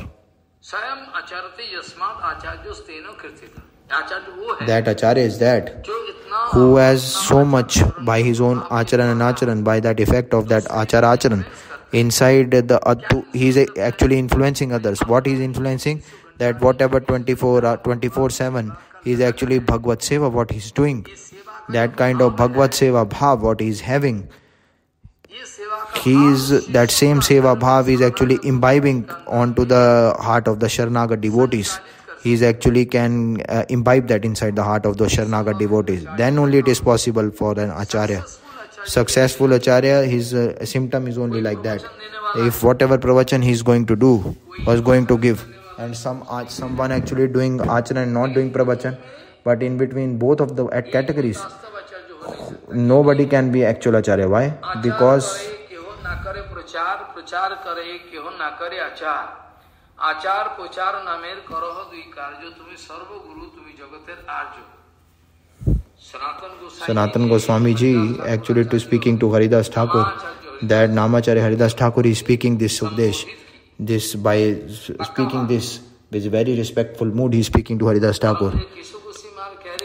That Acharya is that who has so much by his own acharan and acharan, by that effect of that achara acharan inside the attu, he is actually influencing others. What he is influencing, that whatever twenty-four seven he is actually Bhagavad Seva what he is doing. That kind of Bhagavad Seva Bhav what he is having, he is that same Seva Bhav is actually imbibing onto the heart of the Sharanagat devotees. He is actually can uh, imbibe that inside the heart of those Sharanagat devotees. Then only it is possible for an Acharya successful acharya, his uh, symptom is only like that. If whatever pravachan he is going to do or is going to give, and some uh, someone actually doing achana and not doing pravachan, but in between both of the uh, categories, nobody can be actual acharya. Why? Because Sanatana Goswami ji actually to speaking to Haridash Thakur, that Namacharya Haridash Thakur is speaking this Upadesh, this by speaking this with very respectful mood, he is speaking to Haridash Thakur.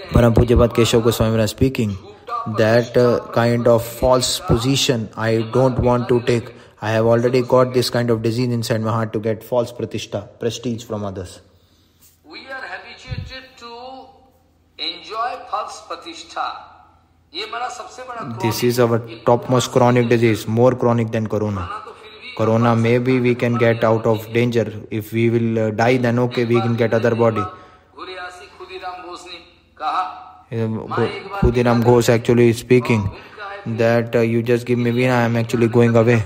Param Pujyapat Keshav Goswami is speaking that uh, kind of false position I don't want to take. I have already got this kind of disease inside my heart to get false pratishta, prestige from others. We are habituated to enjoy false pratishta. This is our topmost chronic disease, more chronic than corona. Corona, maybe we can get out of danger. If we will uh, die, then okay, we can get other body. Khudiram Ghosh actually is speaking that uh, you just give me veena, I am actually going away.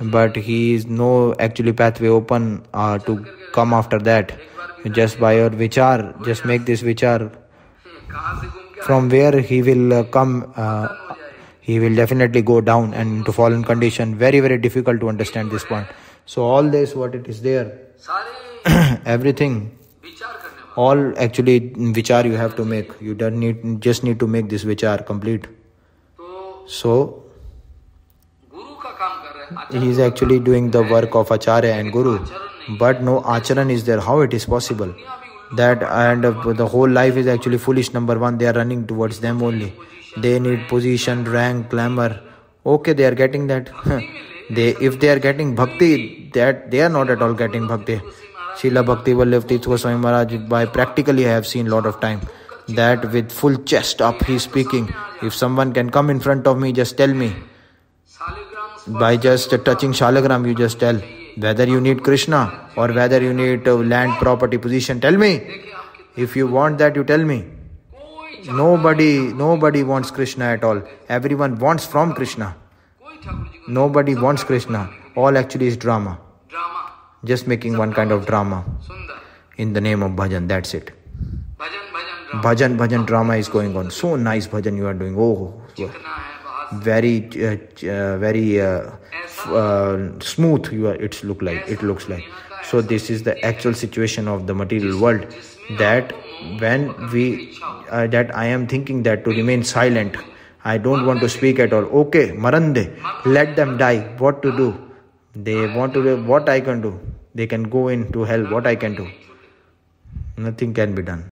But he is no actually pathway open uh, to come after that. Just by your vichar, just make this vichar. From where he will uh, come, uh, he will definitely go down and to fallen condition. Very, very difficult to understand this point. So all this, what it is there, everything, all actually vichar you have to make. You don't need, just need to make this vichar complete. So he is actually doing the work of acharya and guru, but no acharan is there. How it is possible? That and the whole life is actually foolish. Number one, they are running towards them only. They need position, rank, glamour. Okay, they are getting that. They, if they are getting bhakti, that they are not at all getting bhakti. Srila Bhakti Baldev Goswami Maharaj, by practically I have seen lot of time, that with full chest up he is speaking. If someone can come in front of me, just tell me. By just touching Shalagram, you just tell whether you need Krishna or whether you need uh, land, property, position. Tell me. If you want that, you tell me. Nobody, nobody wants Krishna at all. Everyone wants from Krishna. Nobody wants Krishna. All actually is drama. Just making one kind of drama in the name of bhajan, that's it. Bhajan, bhajan, drama is going on. So nice bhajan you are doing. Oh, very, uh, very uh, uh, smooth you are. It's look like, it looks like. So this is the actual situation of the material world, that when we, uh, that I am thinking that to remain silent, I don't want to speak at all. Okay, marande, let them die. What to do? They want to do what I can do. They can go into hell. What I can do? Nothing can be done.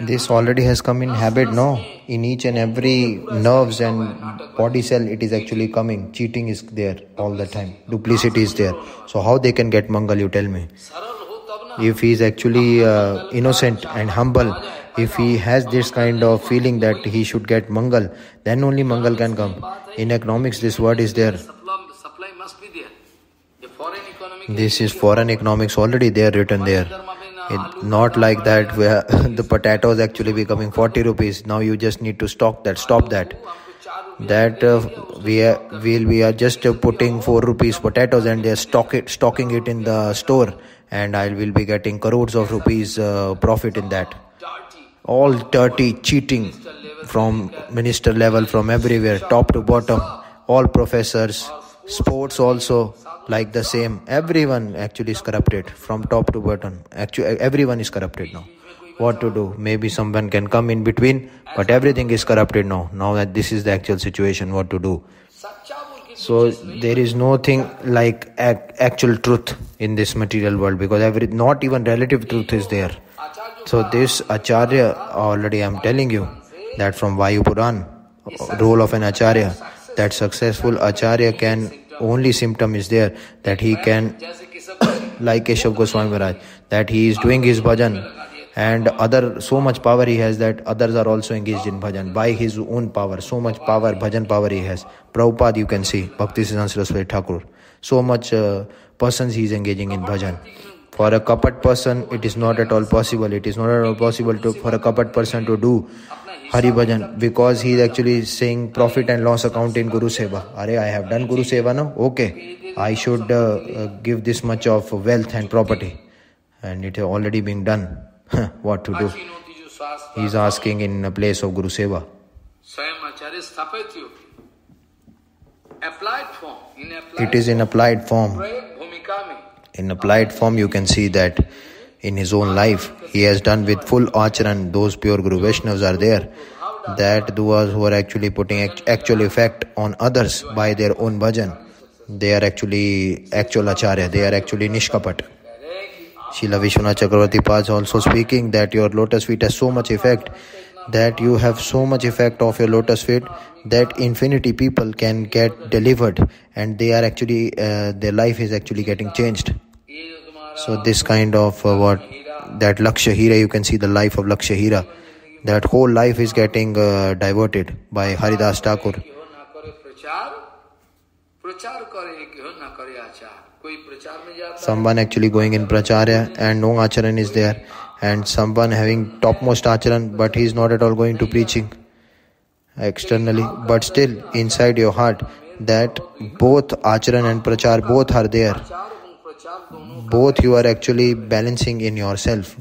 This already has come in habit, no? In each and every nerves and body cell, it is actually coming. Cheating is there all the time. Duplicity is there. So how they can get Mangal, you tell me? If he is actually uh, innocent and humble, if he has this kind of feeling that he should get Mangal, then only Mangal can come. In economics, this word is there. This is foreign economics already there, written there. It, not like that where the potatoes actually becoming forty rupees. Now you just need to stock that, stop that. That uh, we, are, we'll, we are just uh, putting four rupees potatoes and they are stock it, stocking it in the store, and I will be getting crores of rupees uh, profit in that. All dirty, cheating from minister level, from everywhere, top to bottom, all professors. Sports also like the same. Everyone actually is corrupted from top to bottom. Actually, everyone is corrupted now. What to do? Maybe someone can come in between, but everything is corrupted now. Now that this is the actual situation, what to do? So there is no thing like ac actual truth in this material world, because every, not even relative truth is there. So this acharya, already I am telling you that from Vayu Puran, role of an acharya, that successful acharya can, only symptom is there that he can, like Keshav Goswami Maharaj, that he is doing his bhajan and other, so much power he has that others are also engaged in bhajan by his own power. So much power, bhajan power he has. Prabhupada you can see, Bhaktisiddhanta Saraswati Thakur. So much uh, persons he is engaging in bhajan. For a kapat person, it is not at all possible. It is not at all possible to, for a kapat person to do Hari Bhajan, because he is actually saying profit and loss account in Guru Seva. Are, I have done Guru Seva now. Okay, I should uh, uh, give this much of wealth and property. And it is already being done. What to do? He is asking in place of Guru Seva. It is in applied form. In applied form, you can see that in his own life, he has done with full acharan. Those pure Guru Vaishnavas are there. That those who are actually putting actual effect on others by their own bhajan, they are actually actual acharya. They are actually nishkapat. Srila Vishwanath Chakravarti Paz also speaking that your lotus feet has so much effect, that you have so much effect of your lotus feet that infinity people can get delivered, and they are actually uh, their life is actually getting changed. So this kind of uh, what that Laksha Hira, you can see the life of Laksha Hira, that whole life is getting uh, diverted by Haridash Thakur. Someone actually going in Pracharya and no Acharan is there, and someone having topmost Acharan but he is not at all going to preaching externally, but still inside your heart that both Acharan and Prachar both are there. Both you are actually balancing in yourself.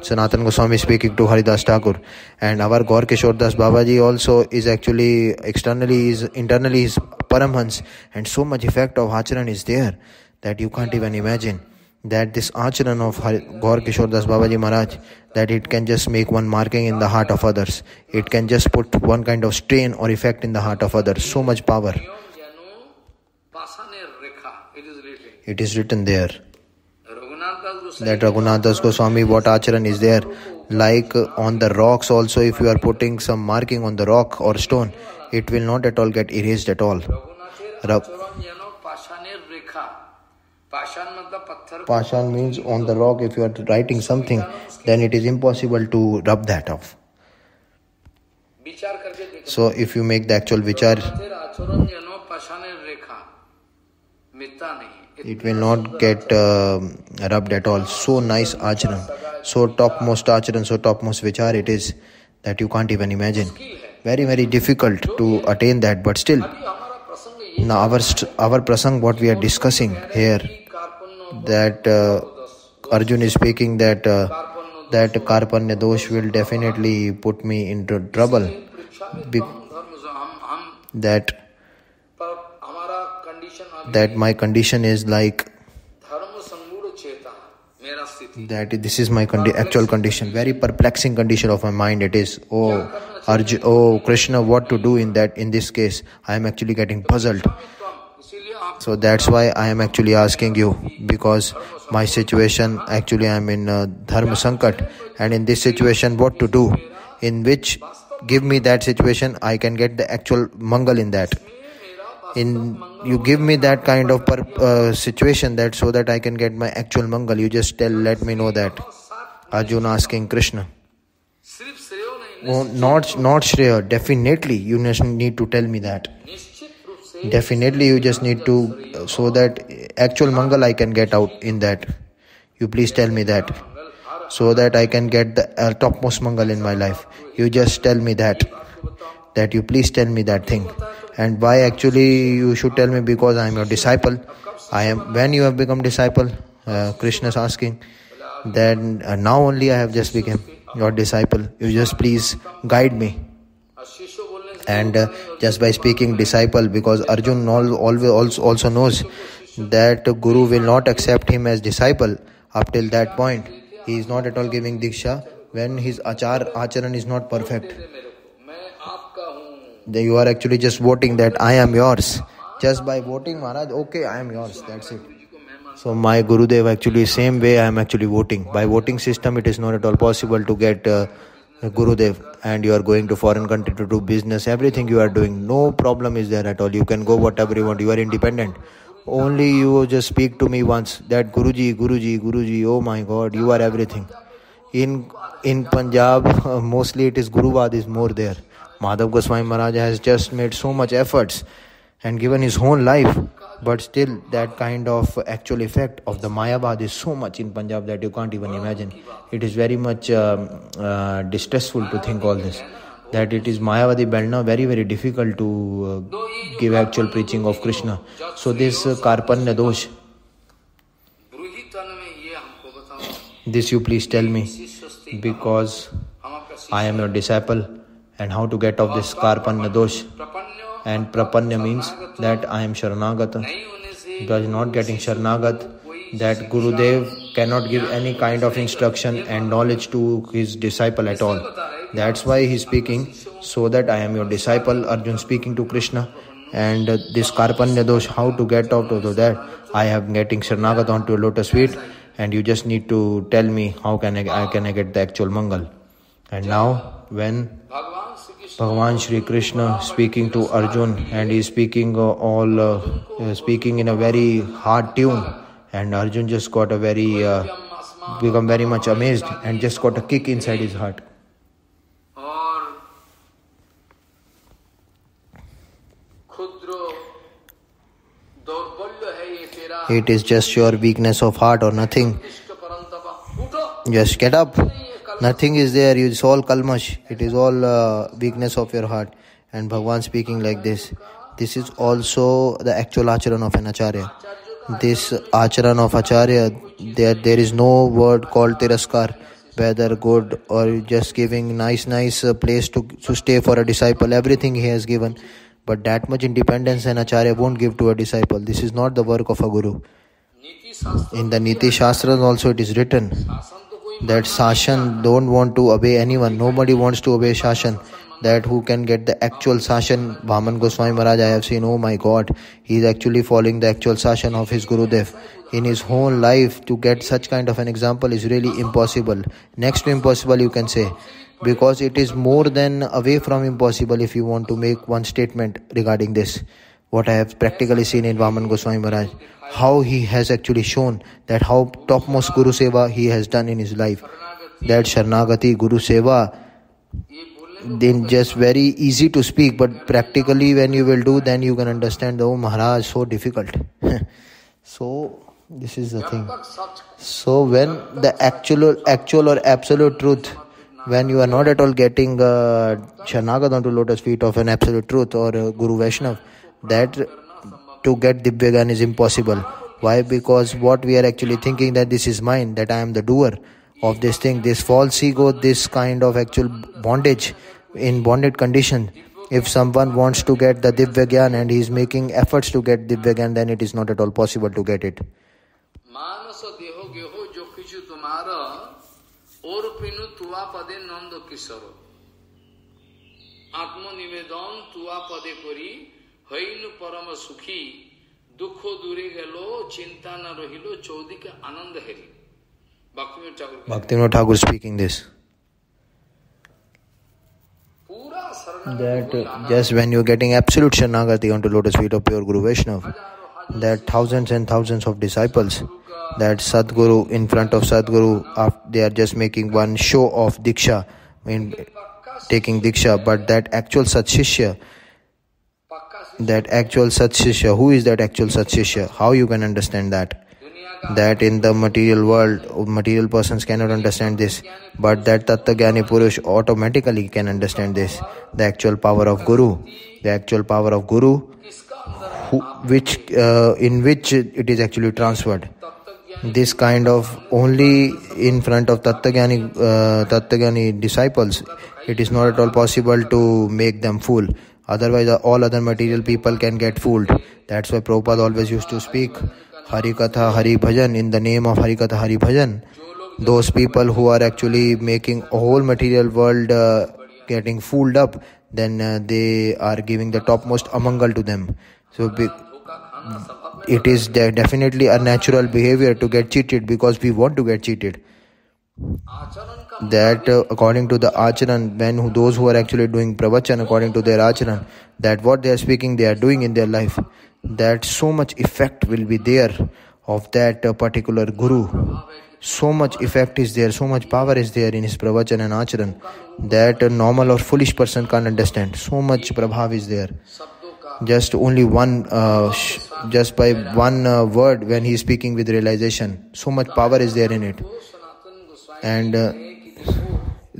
Sanatana Goswami speaking to Haridash Thakur, and our Gaura Kishora Dasa Babaji also is actually externally, is internally is Paramhans, and so much effect of Acharan is there that you can't even imagine. That this Acharan of Gaura Kishora Dasa Babaji Maharaj, that it can just make one marking in the heart of others. It can just put one kind of strain or effect in the heart of others. So much power. It is written there that Raghunath Das Goswami, what Acharan is there, like on the rocks also, if you are putting some marking on the rock or stone, it will not at all get erased at all. Pashan means on the rock, if you are writing something, then it is impossible to rub that off. So if you make the actual vichar, it will not get uh, rubbed at all. So nice Acharan, so topmost Acharan, so topmost vichar it is that you can't even imagine. Very, very difficult to attain that, but still, now our, our prasang, what we are discussing here, that uh, Arjun is speaking that uh, that Karpanya dosh will definitely put me into trouble. Be that that my condition is like that, this is my condi actual condition, very perplexing condition of my mind it is. Oh Arjun, oh Krishna, what to do in that, in this case? I am actually getting puzzled. So that's why I am actually asking you, because my situation actually I am in uh, Dharma Sankat, and in this situation what to do, in which give me that situation, I can get the actual mangal in that. In, you give me that kind of per, uh, situation that so that I can get my actual mangal. You just tell, let me know that. Arjun asking Krishna. Oh, not, not Shreya, definitely you need to tell me that. Definitely you just need to, uh, so that actual mangal I can get out in that. You please tell me that, so that I can get the uh, topmost mangal in my life. You just tell me that. That you please tell me that thing. And why actually you should tell me? Because I am your disciple. I am, when you have become disciple, uh, Krishna is asking, then uh, now only I have just become your disciple. You just please guide me. And uh, just by speaking disciple, because Arjun always also knows that Guru will not accept him as disciple up till that point. He is not at all giving Diksha when his achar, acharan is not perfect. You are actually just voting that I am yours. Just by voting, Maharaj, okay, I am yours. That's it. So my Gurudev actually same way I am actually voting. By voting system, it is not at all possible to get uh, Gurudev. And you are going to foreign country to do business. Everything you are doing, no problem is there at all. You can go whatever you want. You are independent. Only you just speak to me once that Guruji, Guruji, Guruji, oh my God, you are everything. In, in Punjab, uh, mostly it is Guruvad is more there. Madhav Goswami Maharaj has just made so much efforts and given his whole life, but still that kind of actual effect of the Mayavad is so much in Punjab that you can't even imagine. It is very much um, uh, distressful to think all this. that it is Mayavadi belt now very very difficult to uh, give actual preaching of Krishna. So this uh, Karpanya dosh, this you please tell me, because I am your disciple, and how to get off this Karpanya dosh. And Prapanya means that I am Sharanagata. Does not getting Sharanagata, that Gurudev cannot give any kind of instruction and knowledge to his disciple at all. That's why he is speaking, so that I am your disciple, Arjun speaking to Krishna. And uh, this Karpanya dosh, how to get out of that? I am getting Sharanagata onto a lotus feet, and you just need to tell me how can I, I, can I get the actual Mangal. And now when Bhagavan Shri Krishna speaking to Arjun, and he is speaking uh, all uh, uh, speaking in a very hard tune, and Arjun just got a very uh, become very much amazed and just got a kick inside his heart. It is just your weakness of heart or nothing. Just get up. Nothing is there, it's all kalmash, it is all uh, weakness of your heart. And Bhagavan speaking like this, this is also the actual acharan of an acharya. This acharan of acharya, there, there is no word called tiraskar, whether good or just giving nice, nice uh, place to, to stay for a disciple, everything he has given. But that much independence an acharya won't give to a disciple. This is not the work of a guru. In the Niti Shastras also it is written that Sashan don't want to obey anyone. Nobody wants to obey Sashan. That who can get the actual Sashan, Vamana Goswami Maharaj, I have seen, oh my God, he is actually following the actual Sashan of his Gurudev. In his whole life, to get such kind of an example is really impossible. Next to impossible, you can say. Because it is more than away from impossible if you want to make one statement regarding this. What I have practically seen in Vamana Goswami Maharaj, how he has actually shown that how topmost Guru Seva he has done in his life. That Sharanagati Guru Seva, then just very easy to speak, but practically when you will do, then you can understand, oh Maharaj, so difficult. So this is the thing. So when the actual, actual or absolute truth, when you are not at all getting uh, Sharanagata onto lotus feet of an absolute truth or uh, Guru Vaishnava, that to get Divya Gyan is impossible. Why? Because what we are actually thinking that this is mine, that I am the doer of this thing, this false ego, this kind of actual bondage, in bonded condition. If someone wants to get the Divya Gyan and he is making efforts to get Divya Gyan, then it is not at all possible to get it. Bhaktivinoda Thakur speaking this, that uh, just when you are getting absolute Sharanagati onto lotus feet of pure Guru Vaishnava, that thousands and thousands of disciples, that Sadguru, in front of Sadguru, they are just making one show of Diksha, in taking Diksha, but that actual Sat Shishya, that actual Sat Shishya, who is that actual Sat Shishya? How you can understand that? That in the material world, material persons cannot understand this, but that Tattva-Jnani Purush automatically can understand this. The actual power of Guru, the actual power of Guru, who, which uh, in which it is actually transferred. This kind of only in front of Tattva-Jnani, uh, Tattva-Jnani disciples, it is not at all possible to make them fool. Otherwise, all other material people can get fooled. That's why Prabhupada always used to speak Harikatha Hari Bhajan, in the name of Harikatha Hari Bhajan. Those people who are actually making a whole material world uh, getting fooled up, then uh, they are giving the topmost amangal to them. So be, it is de definitely a natural behavior to get cheated, because we want to get cheated. That uh, according to the acharan, when those who are actually doing pravachan according to their acharan, that what they are speaking, they are doing in their life, that so much effect will be there of that uh, particular guru. So much effect is there, so much power is there in his pravachan and acharan, that a normal or foolish person can't understand. So much prabhav is there. Just only one, uh, just by one uh, word when he is speaking with realization, so much power is there in it. And uh,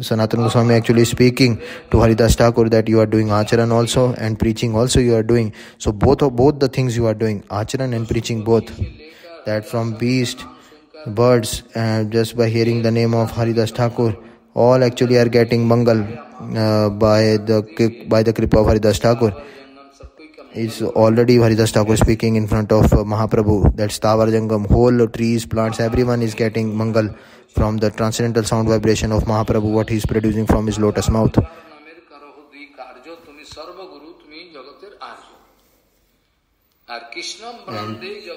Sanatana Goswami actually speaking to Haridash Thakur that you are doing acharan also and preaching also you are doing. So both of both the things you are doing, acharan and preaching both. That from beast, birds, and just by hearing the name of Haridash Thakur, all actually are getting mangal uh, by the by the kripa of Haridash Thakur. It's already Haridash Thakur speaking in front of uh, Mahaprabhu. That's Tavar Jangam. Whole trees, plants, everyone is getting mangal from the transcendental sound vibration of Mahaprabhu, what he is producing from his lotus mouth. And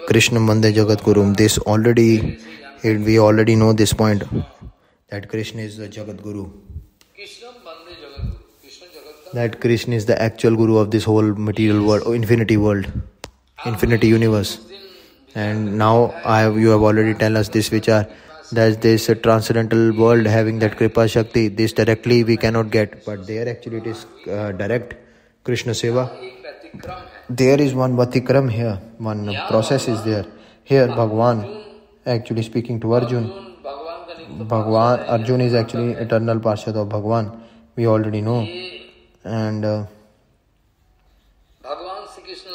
Krishna Mande Jagat Gurum. This already, we already know this point that Krishna is the Jagat Guru. That Krishna is the actual Guru of this whole material world, or infinity world, infinity universe. And now I have, you have already tell us this vichar, that this uh, transcendental world having that Kripa Shakti, this directly we cannot get. But there actually it is uh, direct Krishna Seva. There is one Vatikram here, one process is there. Here Bhagwan actually speaking to Arjun. Bhagwan, Arjun is actually eternal Parshad of Bhagwan. We already know. And uh,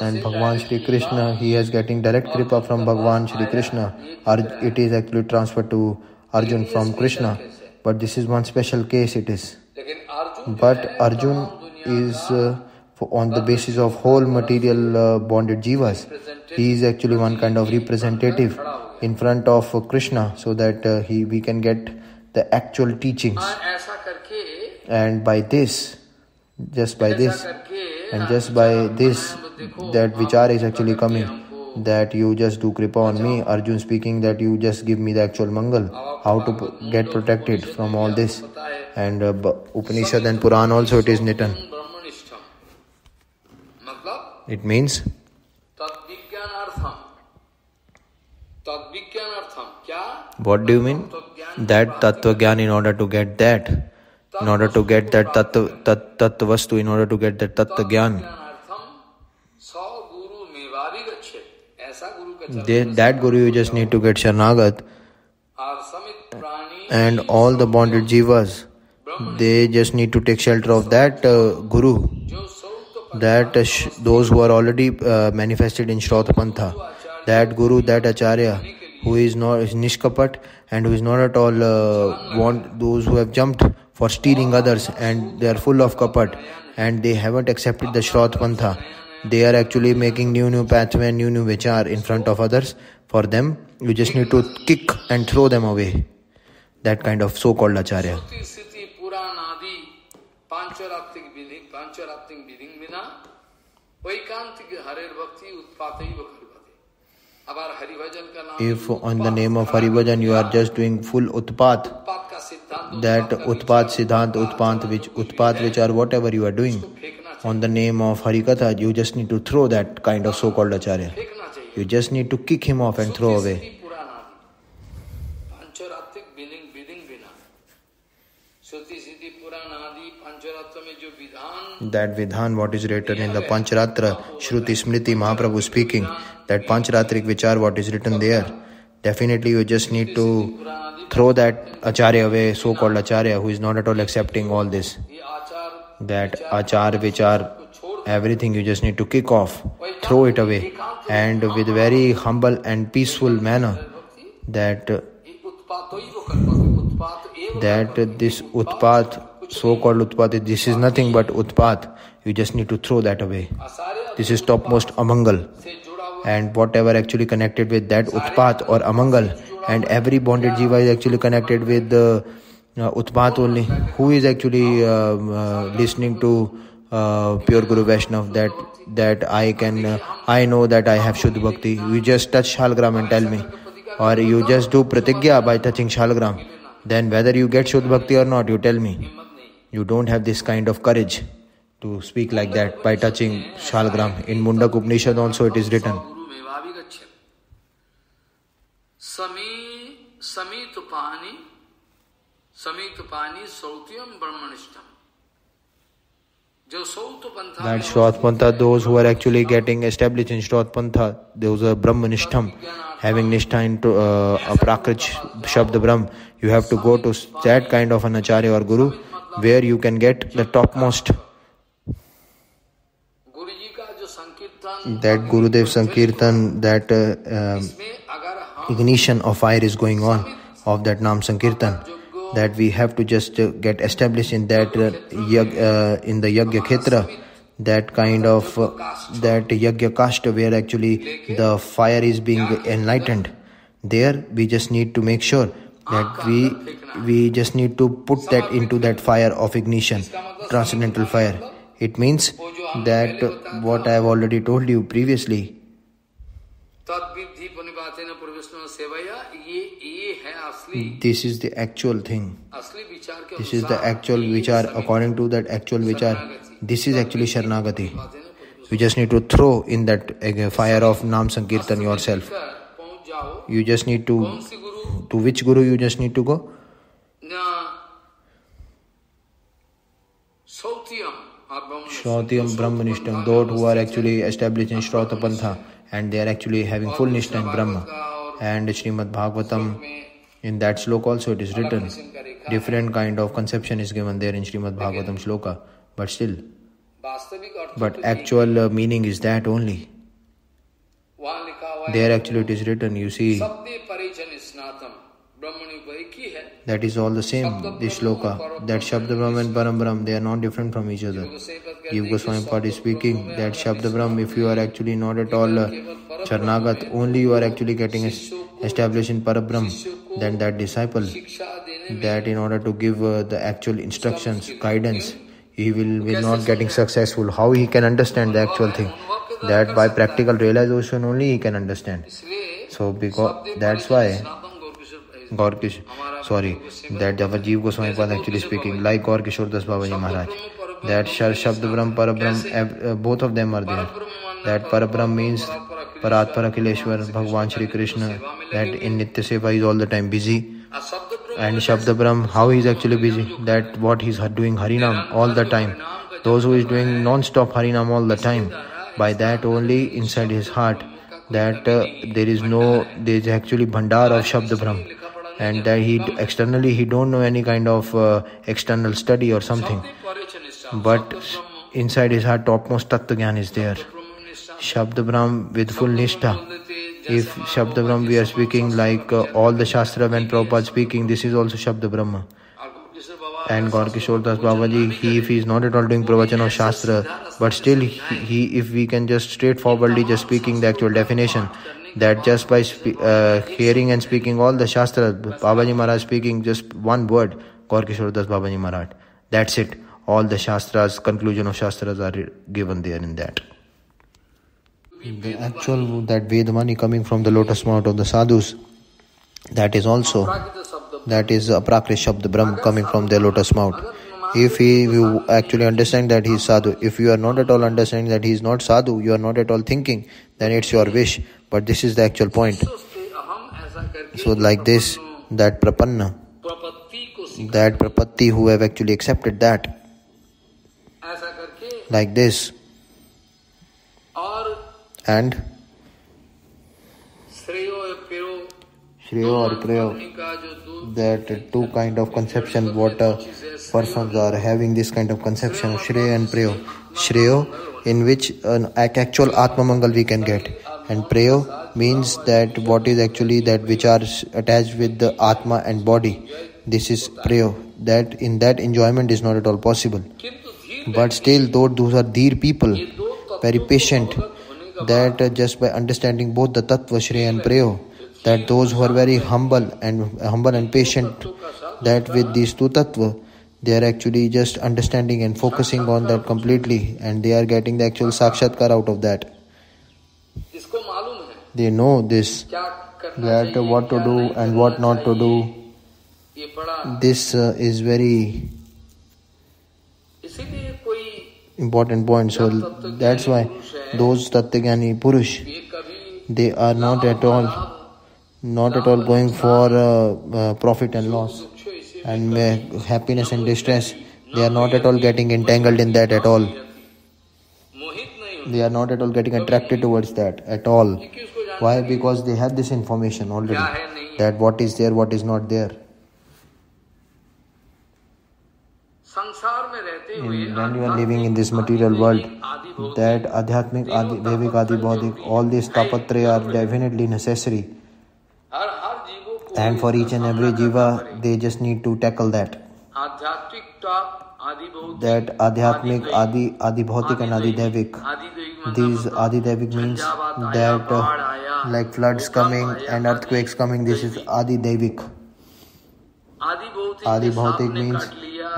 and Bhagwan Shri Krishna, he is getting direct kripa from Bhagwan Shri Krishna. It is actually transferred to Arjun from Krishna. But this is one special case it is. But Arjun is uh, on the basis of whole material uh, bonded jivas. He is actually one kind of representative in front of Krishna so that uh, he we can get the actual teachings. And by this, just by this and just by this that vichara is actually coming, that you just do kripa on me. Arjun speaking that you just give me the actual mangal, how to get protected from all this. And uh, Upanishad and Puran also it is written. It means what do you mean? That tattva gyan, in order to get that In order to get that tattva, tat, tattva vastu, in order to get that tattva gyan, they, that guru you just need to get Sharnagat. And all the bonded jivas, they just need to take shelter of that uh, guru. That uh, sh those who are already uh, manifested in Shrautapantha, that guru, that acharya, who is not is nishkapat and who is not at all uh, want those who have jumped for stealing others and they are full of kapat and they haven't accepted the Shraut Pantha. They are actually making new new pathway and new new vichar in front of others. For them, you just need to kick and throw them away. That kind of so-called acharya. If on the name of Haribhajan you are just doing full utpat, that utpat siddhant, utpat which utpat which are whatever you are doing, on the name of Harikatha you just need to throw that kind of so-called acharya. You just need to kick him off and throw away. That Vidhan, what is written in the Pancharatra, Shruti Smriti, Mahaprabhu speaking, that Pancharatric vichar, what is written there, definitely you just need to throw that acharya away, so-called acharya, who is not at all accepting all this. That achar, vichar, everything you just need to kick off, throw it away, and with very humble and peaceful manner, that, that this utpat, so-called utpat, this is nothing but utpat. You just need to throw that away. This is topmost amangal. And whatever actually connected with that utpat or amangal, and every bonded jiva is actually connected with the uh, utpat only. Who is actually uh, uh, listening to uh, pure Guru Vaishnav that that I can, uh, I know that I have Shuddha Bhakti. You just touch Shalagram and tell me. Or you just do pratigya by touching Shalagram. Then whether you get Shuddha Bhakti or not, you tell me. You don't have this kind of courage to speak like that by touching Shalagram. In Mundak Upanishad also it is written. That Shraut Pantha, those who are actually getting established in Shraut Pantha, those are Brahmanishtam, having Nishtha into uh, Aprakrit Shabd Brahm, you have to go to that kind of an Acharya or Guru where you can get the topmost. That Gurudev Sankirtan, that uh, uh, ignition of fire is going on of that Nam Sankirtan, that we have to just uh, get established in that uh, yag, uh, in the Yagya Khetra, that kind of uh, that Yagya Kasta where actually the fire is being enlightened. There we just need to make sure that we we just need to put that into that fire of ignition, transcendental fire. It means that uh, what I have already told you previously, this is the actual thing. This is the actual vichar. According to that actual vichar, this is actually Sharanagati. You just need to throw in that uh, fire of Nam Sankirtan yourself. You just need to, to which Guru you just need to go? Shrautiyam Brahmanishtam, those who are actually established in Shrauta Pantha and they are actually having full Nishtha in Brahma. And Srimad Bhagavatam, in that sloka also it is written. Different kind of conception is given there in Srimad Bhagavatam sloka, but still, but actual uh, meaning is that only. There actually it is written, you see, that is all the same, this shloka. That Shabda Brahm and Param Brahm, they are not different from each other. If Goswami Pad is speaking, that Shabda Brahm, if you are actually not at all uh, Charnagat, only you are actually getting established in Parabrahm, then that disciple, that in order to give uh, the actual instructions, guidance, he will be not getting successful. How he can understand the actual thing? That by practical realization only he can understand. So because that's why Gaura Kishora, sorry, that Javajiv Goswami Pada actually speaking, like Gaura Kishora Dasa Babaji Maharaj, that Shar Shabd Brahm, Parabram, uh, both of them are there. That Parabram means Parat Parakileshwar, Bhagavan Shri Krishna, that in Nitya Seva is all the time busy. And Shabda Brahm, how he is actually busy, that what he is doing Harinam all the time. Those who is doing non-stop Harinam all the time, by that only inside his heart, that uh, there is no, there is actually Bhandar of Shabda Brahm. And that he externally, he don't know any kind of uh, external study or something. But inside his heart, topmost Tattva Gyan is there. Shabda Brahm with full Nishtha. If Shabda Brahma we are speaking, like uh, all the Shastra when Prabhupada speaking, this is also Shabda Brahma. And Gaura Kishora Dasa Babaji, he, if he is not at all doing Pravachan of Shastra, but still he, he if we can just straightforwardly just speaking the actual definition, that just by uh, hearing and speaking all the Shastra, Babaji Maharaj speaking just one word, Gaura Kishora Dasa Babaji Maharaj, that's it. All the Shastras, conclusion of Shastras are given there in that. The actual that Vedmani coming from the lotus mouth of the sadhus, that is also, that is Aprakrit Shabd Brahm coming from their lotus mouth. If he, you actually understand that he is sadhu, if you are not at all understanding that he is not sadhu, you are not at all thinking, then it's your wish. But this is the actual point. So like this, that Prapanna, that Prapatti who have actually accepted that, like this, and Shreyo or Preyo, that two kind of conception, what uh, persons are having this kind of conception of Shreyo and Preyo. Shreyo in which an actual Atma Mangal we can get, and Preyo means that what is actually that which are attached with the Atma and body. This is Preyo, that in that enjoyment is not at all possible. But still those are Dheer people, very patient, that uh, just by understanding both the Tattva, Shreya and Preyo, that those who are very humble and uh, humble and patient, that with these two Tattva, they are actually just understanding and focusing on that completely, and they are getting the actual Sakshatkar out of that. They know this, that uh, what to do and what not to do. This uh, is very important point. So that's why those Tattvajnani Purush, they are not at all, not at all going for uh, uh, profit and loss and uh, happiness and distress. They are not at all getting entangled in that at all. They are not at all getting attracted towards that at all. Why? Because they have this information already, that what is there, what is not there. In, when you are living in this material world, that adhyatmic, adi, devik, adibodic, all these tapatra are definitely necessary. And for each and every jiva, they just need to tackle that. That adhyatmic, adi, adibodic and adidevik. These adidevik means that uh, like floods coming and earthquakes coming, this is adidevik. Adibhautik means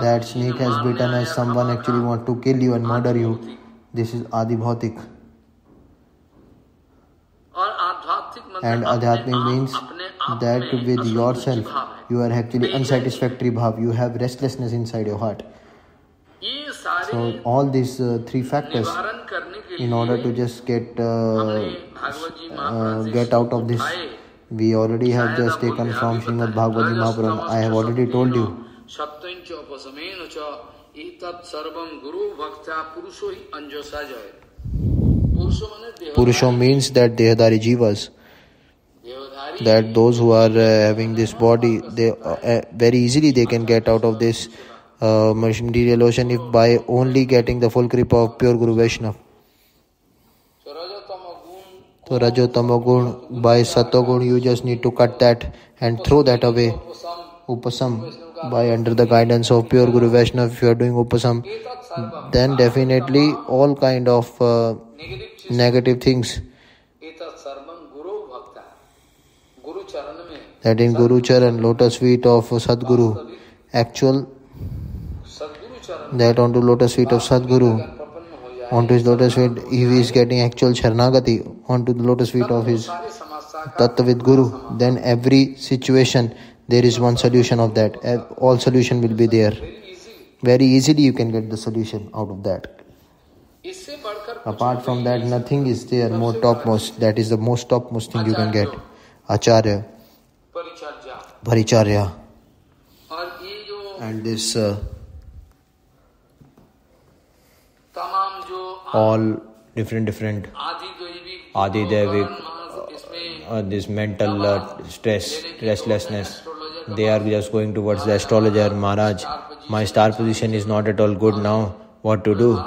that snake has bitten us, someone actually wants to kill you and murder you. This is Adibhautik. And Adhyatmik means that with yourself you are actually unsatisfactory bhav, you have restlessness inside your heart. So all these uh, three factors, in order to just get, uh, uh, get out of this, we already have just taken from Srimad Bhagavad Gita. I have already told you. Purusho means that Dehadari Jivas, that those who are uh, having this body, they uh, uh, very easily they can get out of this uh, material ocean if by only getting the full grip of pure Guru Vaishnava. So Rajotama Gun, by Satogun you just need to cut that and throw that away. Upasam, by under the guidance of pure Guru Vaishnava, if you are doing Upasam, then definitely all kind of uh, negative things, that in Guru Charan, lotus feet of Sadguru, actual, that onto lotus feet of Sadguru, onto his lotus feet, he is getting actual Sharanagati, onto the lotus feet of his Tattvavid Guru, then every situation, there is one solution of that. All solution will be there. Very easily you can get the solution out of that. Apart from that, nothing is there more topmost. That is the most topmost thing you can get. Acharya, Paricharya, and this uh, all different, different Adidevik, uh, uh, this mental uh, stress, restlessness, they are just going towards the astrologer, Maharaj, my star position is not at all good now, what to do?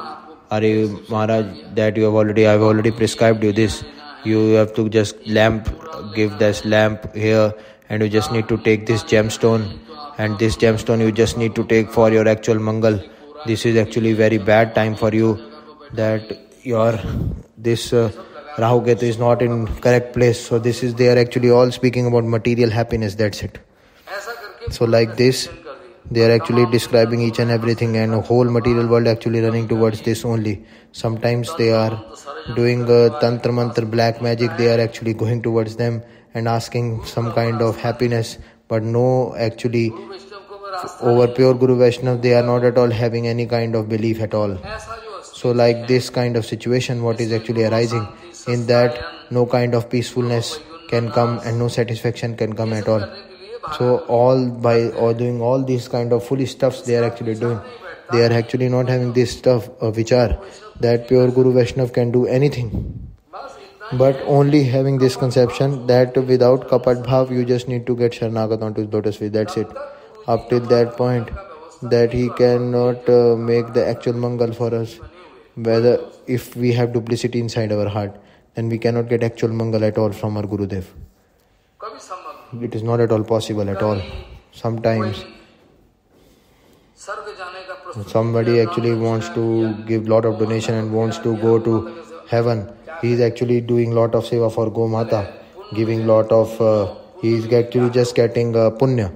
Are you, Maharaj, that you have already, I have already prescribed you this, you have to just lamp, give this lamp here and you just need to take this gemstone and this gemstone you just need to take for your actual Mangal. This is actually very bad time for you, that your this uh, Rahu Ketu is not in correct place. So this is, they are actually all speaking about material happiness, that's it. So like this, they are actually describing each and everything and the whole material world actually running towards this only. Sometimes they are doing uh, Tantra Mantra, black magic, they are actually going towards them and asking some kind of happiness, but no actually over pure Guru Vaishnava, they are not at all having any kind of belief at all. So like this kind of situation, what is actually arising, in that no kind of peacefulness can come and no satisfaction can come at all. So all by or doing all these kind of foolish stuffs they are actually doing, they are actually not having this stuff of vichar, that pure Guru Vaishnava can do anything. But only having this conception that without kapat bhav, you just need to get Sharanagat onto his lotus feet, that's it. Up till that point, that he cannot uh, make the actual Mangal for us. Whether if we have duplicity inside our heart, then we cannot get actual Mangal at all from our Gurudev. It is not at all possible at all. Sometimes somebody actually wants to give lot of donation and wants to go to heaven. He is actually doing lot of seva for Gomata, giving lot of, uh, he is actually just getting uh, punya,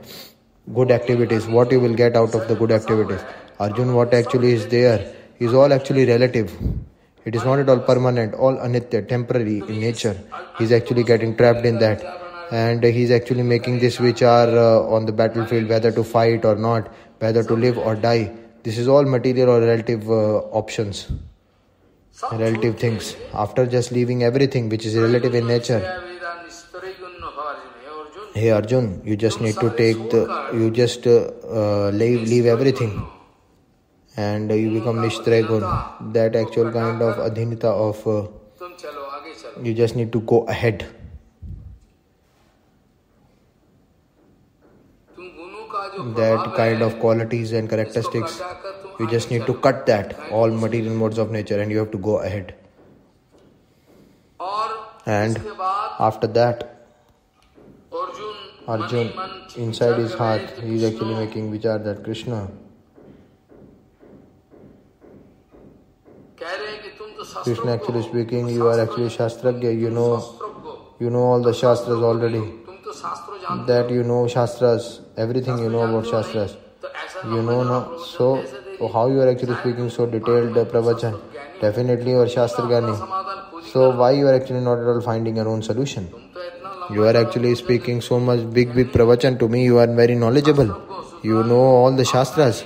good activities. What you will get out of the good activities? Arjun, what actually is there is all actually relative. It is not at all permanent, all anitya, temporary in nature. He is actually getting trapped in that. And he is actually making this which are uh, on the battlefield, whether to fight or not, whether to live or die. This is all material or relative uh, options, relative things. After just leaving everything which is relative in nature, hey Arjun, you just need to take the, you just uh, uh, leave, leave everything and you become Nishtragun, that actual kind of adhinita of, uh, you just need to go ahead. that kind of qualities and characteristics. You just need to cut that, all material modes of nature, and you have to go ahead. And after that, Arjun, inside his heart, he is actually making vichar that Krishna, Krishna actually speaking, you are actually Shastragya, you know, you know all the Shastras already. That you know Shastras, everything you know about Shastras. You know, no, so, so how you are actually speaking so detailed uh, pravachan? Definitely you are Shastragani. So why you are actually not at all finding your own solution? You are actually speaking so much big, big pravachan to me. You are very knowledgeable. You know all the Shastras.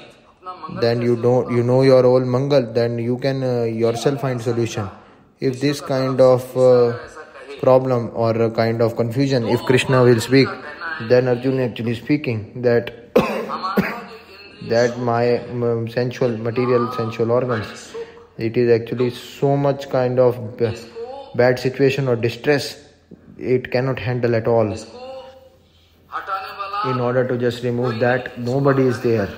Then you don't, you know your old Mangal. Then you can uh, yourself find solution. If this kind of uh, problem or a kind of confusion, if Krishna will speak, then Arjuna actually speaking that that my um, sensual, material sensual organs, it is actually so much kind of bad situation or distress, it cannot handle at all. In order to just remove that, nobody is there.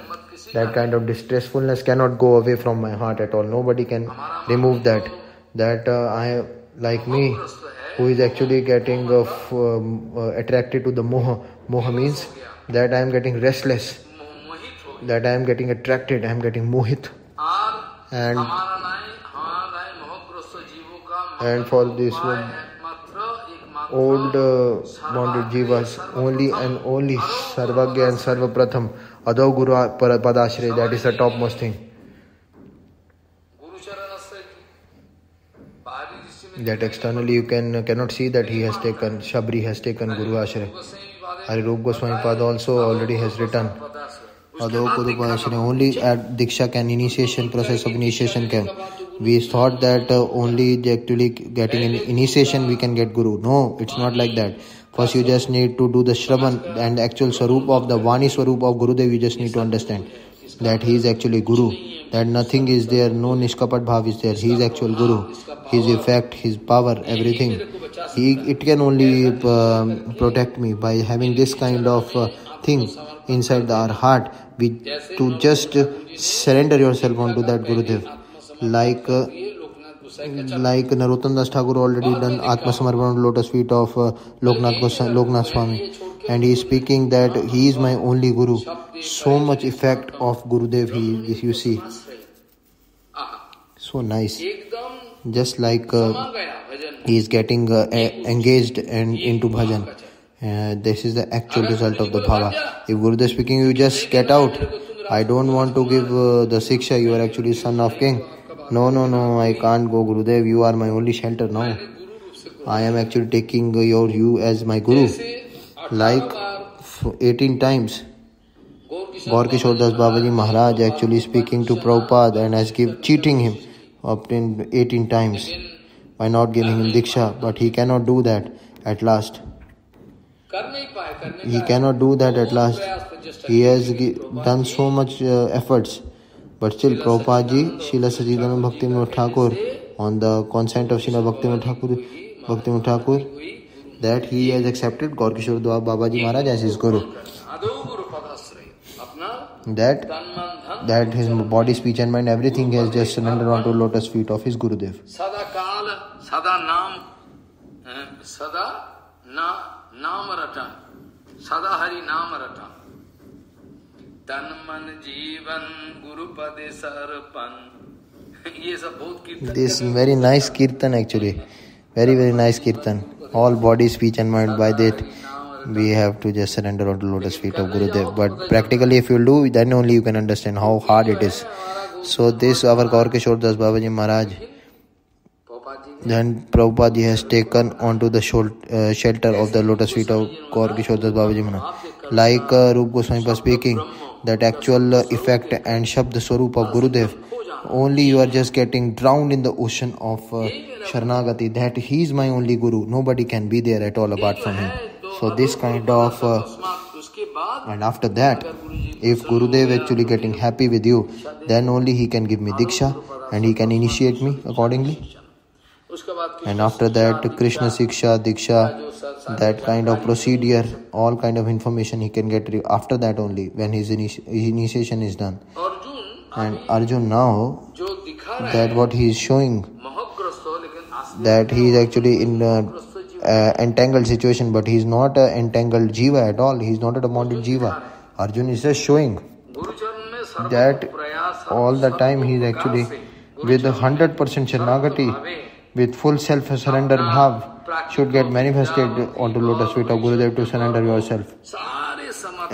That kind of distressfulness cannot go away from my heart at all. Nobody can remove that. That uh, I, like me, who is actually getting uh, f- um, uh, attracted to the moha. Moha means that I am getting restless, that I am getting attracted, I am getting mohit. And, and for this um, old uh, bonded jivas, only and only sarvagya and sarvapratham, adav guru padashre, that is the topmost thing. That externally you can cannot see that he has taken, Shabri has taken Guru Ashray. Harirup Goswami Pada also already has written. Adho Guru Padashray, only at Diksha can initiation, process of initiation can. We thought that uh, only actually getting an initiation we can get Guru. No, it's not like that. First you just need to do the Shravan and actual Swarup of the Vani Swarup of Gurudev, you just need to understand that he is actually Guru, that nothing is there, no Nishkapat Bhav is there, he is actual Guru, his effect, his power, everything. He, it can only uh, protect me by having this kind of uh, thing inside our heart, we, to just uh, surrender yourself onto that Gurudev. Like, uh, like Narottam Das Thakur already done Atma Samarpan on lotus feet of uh, Loknath, Goswami, Loknath Swami. And he is speaking that he is my only Guru. So much effect of Gurudev he, if you see. So nice. Just like uh, he is getting uh, a- engaged and into bhajan. Uh, this is the actual result of the bhava. If Gurudev is speaking, you just get out. I don't want to give uh, the siksha, you are actually son of king. No, no, no, I can't go Gurudev, you are my only shelter now. I am actually taking uh, your you as my Guru. Like eighteen times, Gaura Kishora Dasa Babaji Maharaj actually speaking to Prabhupada and has give, cheating him up to eighteen times by not giving him Diksha, but he cannot do that at last. He cannot do that at last. He has done so much uh, efforts, but still Prabhupada Ji, Srila Sachidananda Bhaktivinoda Thakur, on the consent of Srila Bhaktivinoda Thakur, Bhaktivinoda Thakur, that he has accepted Gaura Kishora Dasa Babaji Maharaj as his Guru. That, that his body, speech and mind, everything has just surrendered onto lotus feet of his Gurudev. This very nice kirtan actually. Very, very nice kirtan. All body, speech and mind, by that we have to just surrender on the lotus feet of Gurudev. But practically if you do, then only you can understand how hard it is. So this our Gaura Kishora Dasa Babaji Maharaj, then Prabhupada has taken onto the shelter of the lotus feet of Gaura Kishora Dasa Babaji Maharaj. Like uh, Rupa Goswami was speaking, that actual uh, effect and Shabd Swarup of Gurudev, only you are just getting drowned in the ocean of uh, Sharanagati, that he is my only Guru, nobody can be there at all apart from him. So this kind of, uh, and after that, if Gurudev actually getting happy with you, then only he can give me Diksha and he can initiate me accordingly. And after that, Krishna Siksha, Diksha, that kind of procedure, all kind of information he can get after that only, when his initiation is done. And Arjun now, that what he is showing, that he is actually in uh, Uh, entangled situation, but he is not an entangled jiva at all. He is not a demanded jiva. Arjun is just showing that all the time he is actually with one hundred percent Sharnagati, with full self-surrender bhav, should get manifested onto lotus feet of Gurudev to surrender yourself.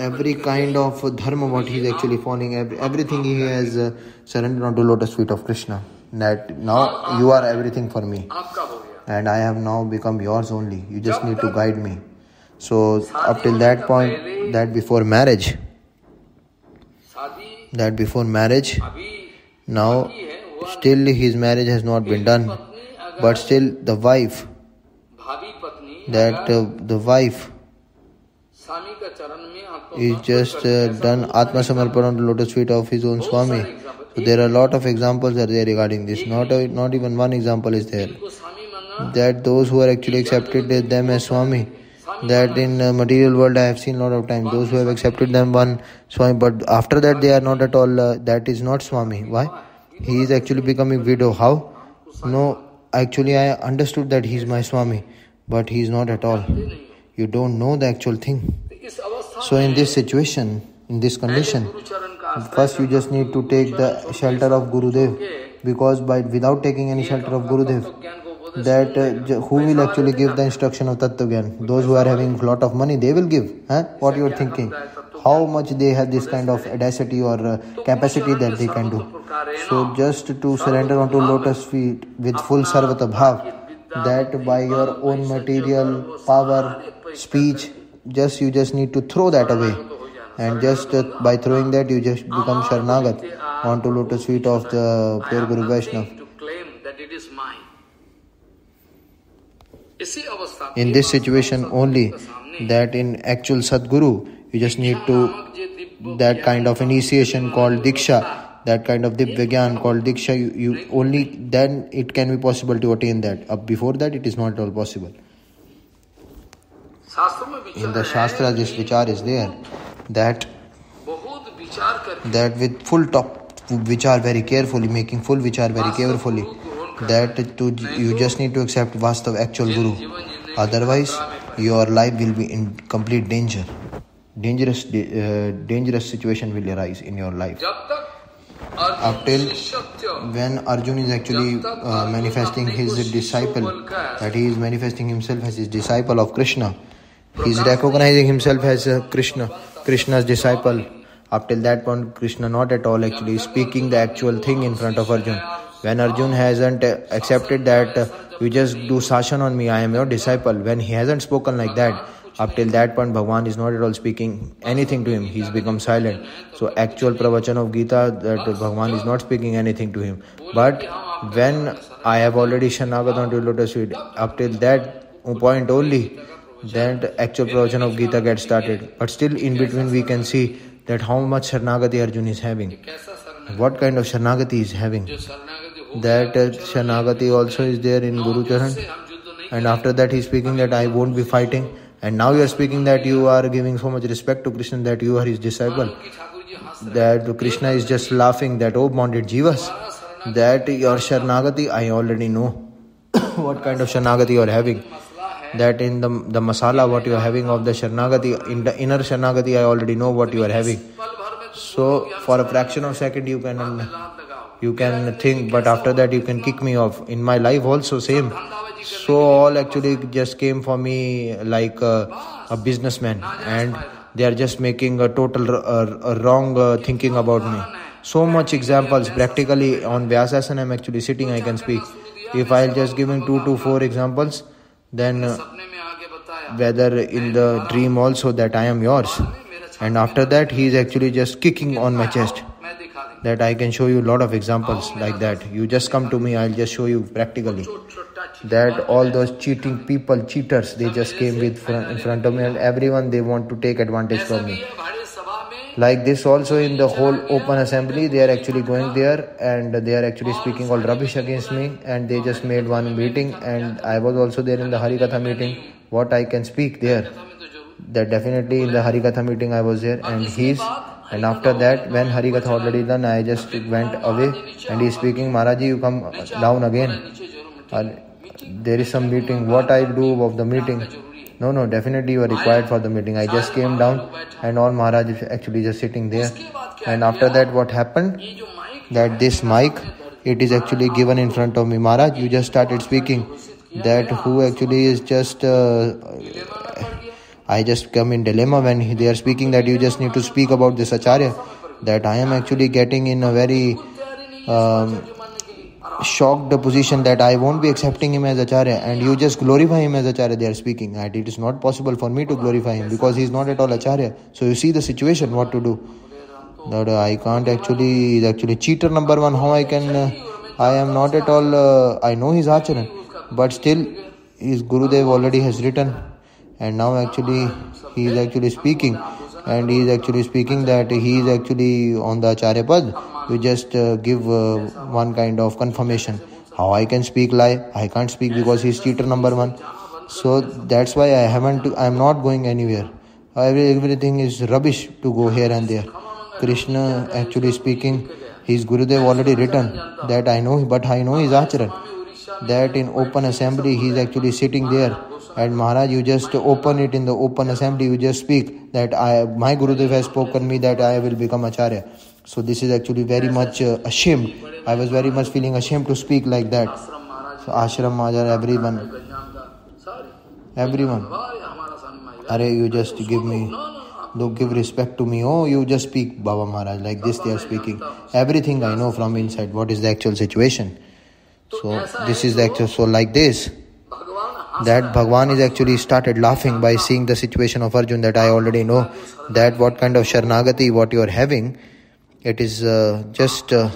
Every kind of dharma what he is actually following, every, everything he has uh, surrendered onto lotus feet of Krishna. That now you are everything for me. And I have now become yours only. You just need to guide me. So up till that point, that before marriage, that before marriage, now still his marriage has not been done. But still the wife, that uh, the wife is just uh, done Atma Samarpan on the lotus feet of his own Swami. So there are a lot of examples are there regarding this. Not, a, not even one example is there. That those who are actually accepted them as Swami, that in uh, material world I have seen a lot of times, those who have accepted them one Swami, but after that they are not at all, uh, that is not Swami. Why? He is actually becoming widow. How? No, actually I understood that he is my Swami, but he is not at all. You don't know the actual thing. So in this situation, in this condition, first you just need to take the shelter of Gurudev, because by without taking any shelter of Gurudev, that uh, who will actually give the instruction of Tattva-gyan? Those who are having a lot of money, they will give. Huh? What you are thinking? How much they have this kind of audacity or uh, capacity that they can do. So just to surrender onto lotus feet with full sarvata bhav, that by your own material, power, speech, just you just need to throw that away. And just uh, by throwing that, you just become Sharnagat onto lotus feet of the pure Guru Vaishnava. In this situation only, that in actual Sadguru, you just need to, that kind of initiation called Diksha, that kind of Divyagyan called Diksha, you, you only then it can be possible to attain that. Up before that, it is not at all possible. In the Shastra, this vichar is there, that, that with full top vichar very carefully, making full vichar very carefully, that to, you just need to accept Vastav, actual Guru. Otherwise, your life will be in complete danger. Dangerous uh, dangerous situation will arise in your life. Up till when Arjun is actually uh, manifesting his disciple, that he is manifesting himself as his disciple of Krishna. He is recognizing himself as uh, Krishna, Krishna's disciple. Up till that point, Krishna not at all actually speaking the actual thing in front of Arjun. When Arjun hasn't accepted that, uh, you just do Sashan on me, I am your disciple. When he hasn't spoken like that, up till that point, Bhagavan is not at all speaking anything to him. He's become silent. So actual pravachan of Gita, that Bhagavan is not speaking anything to him. But when I have already Shanagat onto lotus feet, up till that point only, that actual pravachan of Gita gets started. But still in between we can see that how much Sharnagati Arjun is having. What kind of Sharnagati he is having. That uh, Shanagati also is there in Guru Charan, and after that he is speaking that I won't be fighting, and now you are speaking that you are giving so much respect to Krishna that you are his disciple. That Krishna is just laughing that, oh bonded jivas, that your Shanagati I already know. What kind of Shanagati you are having. That in the, the masala what you are having of the Shanagati, in the inner Shanagati I already know what you are having. So for a fraction of a second you can... Uh, You can think, but after that you can kick me off. In my life also same. So all actually just came for me like a, a businessman, and they are just making a total uh, a wrong uh, thinking about me. So much examples practically on Vyasasana I am actually sitting, I can speak. If I am just giving two to four examples, then uh, whether in the dream also that I am yours. And after that he is actually just kicking on my chest. That I can show you a lot of examples like that. You just come to me, I'll just show you practically. That all those cheating people, cheaters, they just came with front, in front of me, and everyone they want to take advantage from me. Like this also in the whole open assembly, they are actually going there and they are actually speaking all rubbish against me, and they just made one meeting, and I was also there in the Harikatha meeting. What I can speak there, that definitely in the Harikatha meeting I was there, and he's, and after that when Harikatha already done, I just went away, and he's speaking, Maharaji, you come down again. Uh, there is some meeting, what I do of the meeting? No, no, definitely you are required for the meeting. I just came down and all Maharaj is actually just sitting there. And after that what happened? That this mic, it is actually given in front of me. Maharaj, you just started speaking. That who actually is just... Uh, I just come in dilemma when they are speaking that you just need to speak about this Acharya. That I am actually getting in a very... Um, shocked the position that I won't be accepting him as Acharya, and you just glorify him as Acharya. They are speaking that it is not possible for me to glorify him because he is not at all Acharya. So you see the situation, what to do. That uh, I can't actually, actually cheater number one, how I can, uh, I am not at all, uh, I know his Acharya, but still his Gurudev already has written, and now actually he is actually speaking, and he is actually speaking that he is actually on the Acharya Pad. You just uh, give uh, one kind of confirmation. How I can speak lie? I can't speak because he's cheater number one. So that's why I haven't. To, I'm not going anywhere. Every, everything is rubbish to go here and there. Krishna actually speaking. His Gurudev already written that I know, but I know his Acharya. That in open assembly he's actually sitting there, and Maharaj, you just open it in the open assembly. You just speak that I, my Gurudev has spoken me that I will become Acharya. So this is actually very much uh, ashamed. I was very much feeling ashamed to speak like that. So Ashram Mahajar, everyone, everyone, Arey, you just give me, do give respect to me. Oh, you just speak Baba Maharaj like this. They are speaking. Everything I know from inside. What is the actual situation? So this is the actual. So like this, that Bhagwan is actually started laughing by seeing the situation of Arjun. That I already know that what kind of Sharanagati what you are having. It is uh, just uh,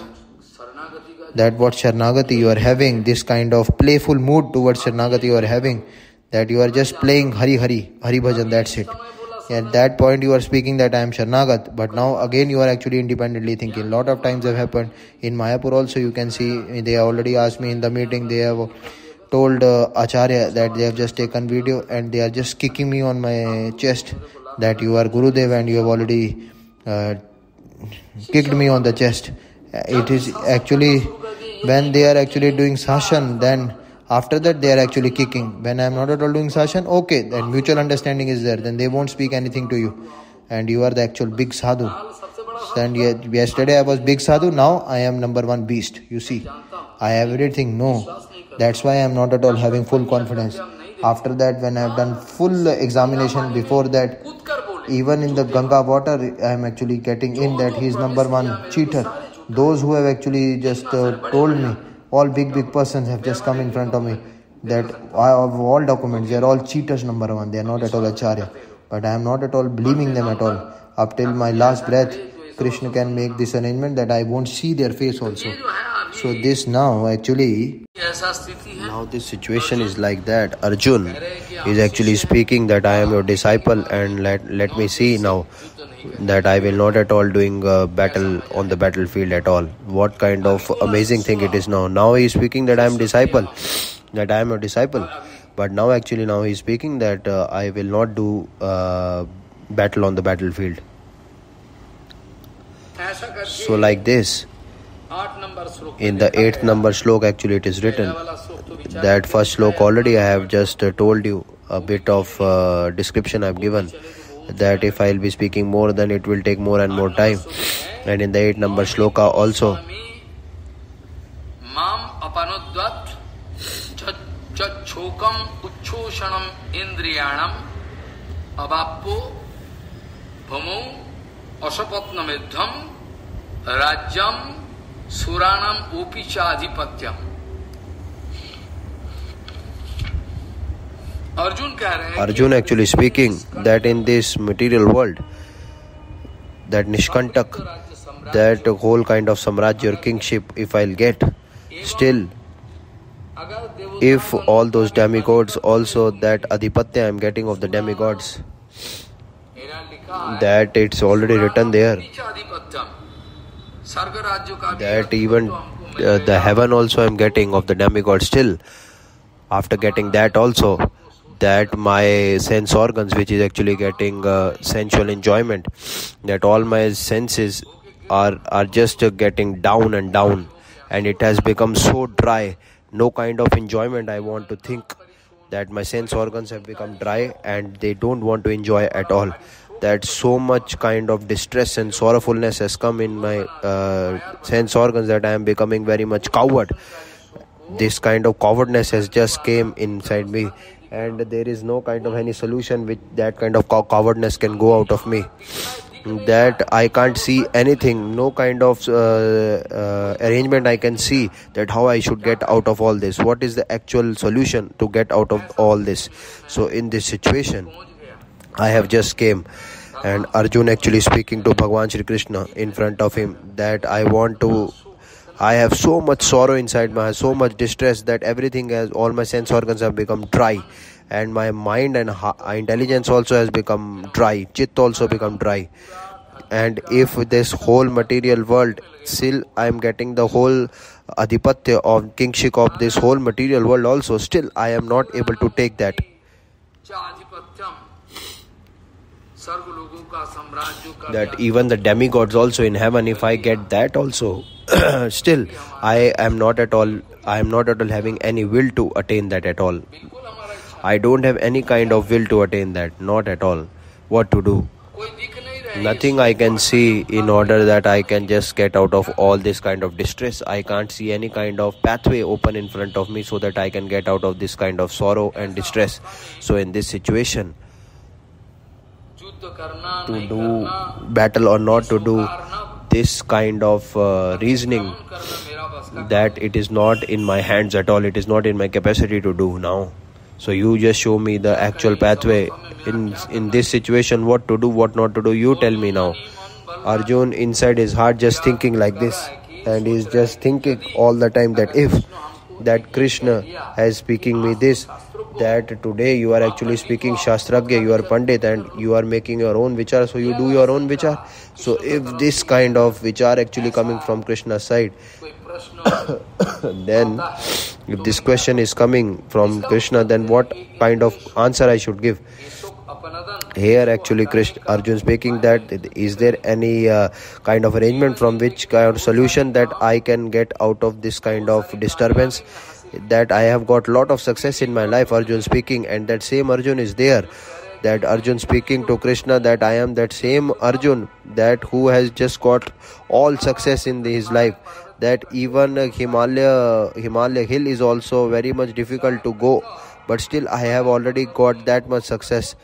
that what Sharanagati you are having, this kind of playful mood towards Sharanagati you are having, that you are just playing Hari Hari, Hari Bhajan, that's it. At that point you are speaking that I am Sharanagat, but now again you are actually independently thinking. Lot of times have happened. In Mayapur also you can see, they already asked me in the meeting, they have told uh, Acharya that they have just taken video and they are just kicking me on my chest that you are Gurudev and you have already... Uh, kicked me on the chest. It is actually when they are actually doing sashan, then after that they are actually kicking. When I am not at all doing sashan, okay, then mutual understanding is there, then they won't speak anything to you, and you are the actual big sadhu. And yet, yesterday I was big sadhu, now I am number one beast. You see, I have everything, no, that's why I am not at all having full confidence. After that, when I have done full examination, before that, even in the Ganga water, I am actually getting in that he is number one cheater. Those who have actually just uh, told me, all big, big persons have just come in front of me that I have all documents, they are all cheaters number one. They are not at all Acharya. But I am not at all believing them at all. Up till my last breath, Krishna can make this arrangement that I won't see their face also. So this now actually, now this situation is like that. Arjun is actually speaking that I am your disciple, and let, let me see now that I will not at all doing uh, battle on the battlefield at all. What kind of amazing thing it is now. Now he is speaking that I am disciple, that I am your disciple. But now actually now he is speaking that uh, I will not do uh, battle on the battlefield. So like this. In the eighth number shlok actually it is written. That first shlok already I have just uh, told you a bit of uh, description I have given. That if I will be speaking more, then it will take more and more time. And in the eighth number shloka also. Rajam Suranam Upicha Adhipatyam. Arjun actually speaking that in this material world, that Nishkantak, that whole kind of Samrajya or kingship, if I'll get, still, if all those demigods also, that Adhipatya I'm getting of the demigods, that it's already written there, that even uh, the heaven also I'm getting of the demigod still. After getting that also, that my sense organs, which is actually getting uh, sensual enjoyment, that all my senses are, are just uh, getting down and down, and it has become so dry. No kind of enjoyment I want to think, that my sense organs have become dry and they don't want to enjoy at all. That so much kind of distress and sorrowfulness has come in my uh, sense organs that I am becoming very much coward. This kind of cowardness has just came inside me, and there is no kind of any solution which that kind of cow cowardness can go out of me. That I can't see anything, no kind of uh, uh, arrangement I can see, that how I should get out of all this. What is the actual solution to get out of all this? So in this situation, I have just came, and Arjun actually speaking to Bhagavan Shri Krishna in front of him, that I want to, I have so much sorrow inside my heart, so much distress, that everything has, all my sense organs have become dry. And my mind and intelligence also has become dry. Chit also become dry. And if this whole material world, still I am getting the whole adhipatya of kingship of this whole material world also, still I am not able to take that. That even the demigods also in heaven, if I get that also, still I am not at all, I am not at all having any will to attain that at all. I don't have any kind of will to attain that, not at all. What to do? Nothing I can see in order that I can just get out of all this kind of distress. I can't see any kind of pathway open in front of me so that I can get out of this kind of sorrow and distress. So in this situation, to do battle or not to do, this kind of uh, reasoning, that it is not in my hands at all, it is not in my capacity to do now. So you just show me the actual pathway in in this situation, what to do, what not to do, you tell me now. Arjun inside his heart just thinking like this, and he is just thinking all the time that if that Krishna has speaking me this, that today you are actually speaking Shastragya, you are Pandit, and you are making your own vichar, so you do your own vichar. So if this kind of vichar actually coming from Krishna's side, then if this question is coming from Krishna, then what kind of answer I should give? Here actually Krishna, Arjun speaking that is there any uh, kind of arrangement from which kind of solution that I can get out of this kind of disturbance? That I have got lot of success in my life, Arjun speaking, and that same Arjun is there. That Arjun speaking to Krishna, that I am that same Arjun, that who has just got all success in his life. That even Himalaya, Himalaya hill is also very much difficult to go, but still I have already got that much success,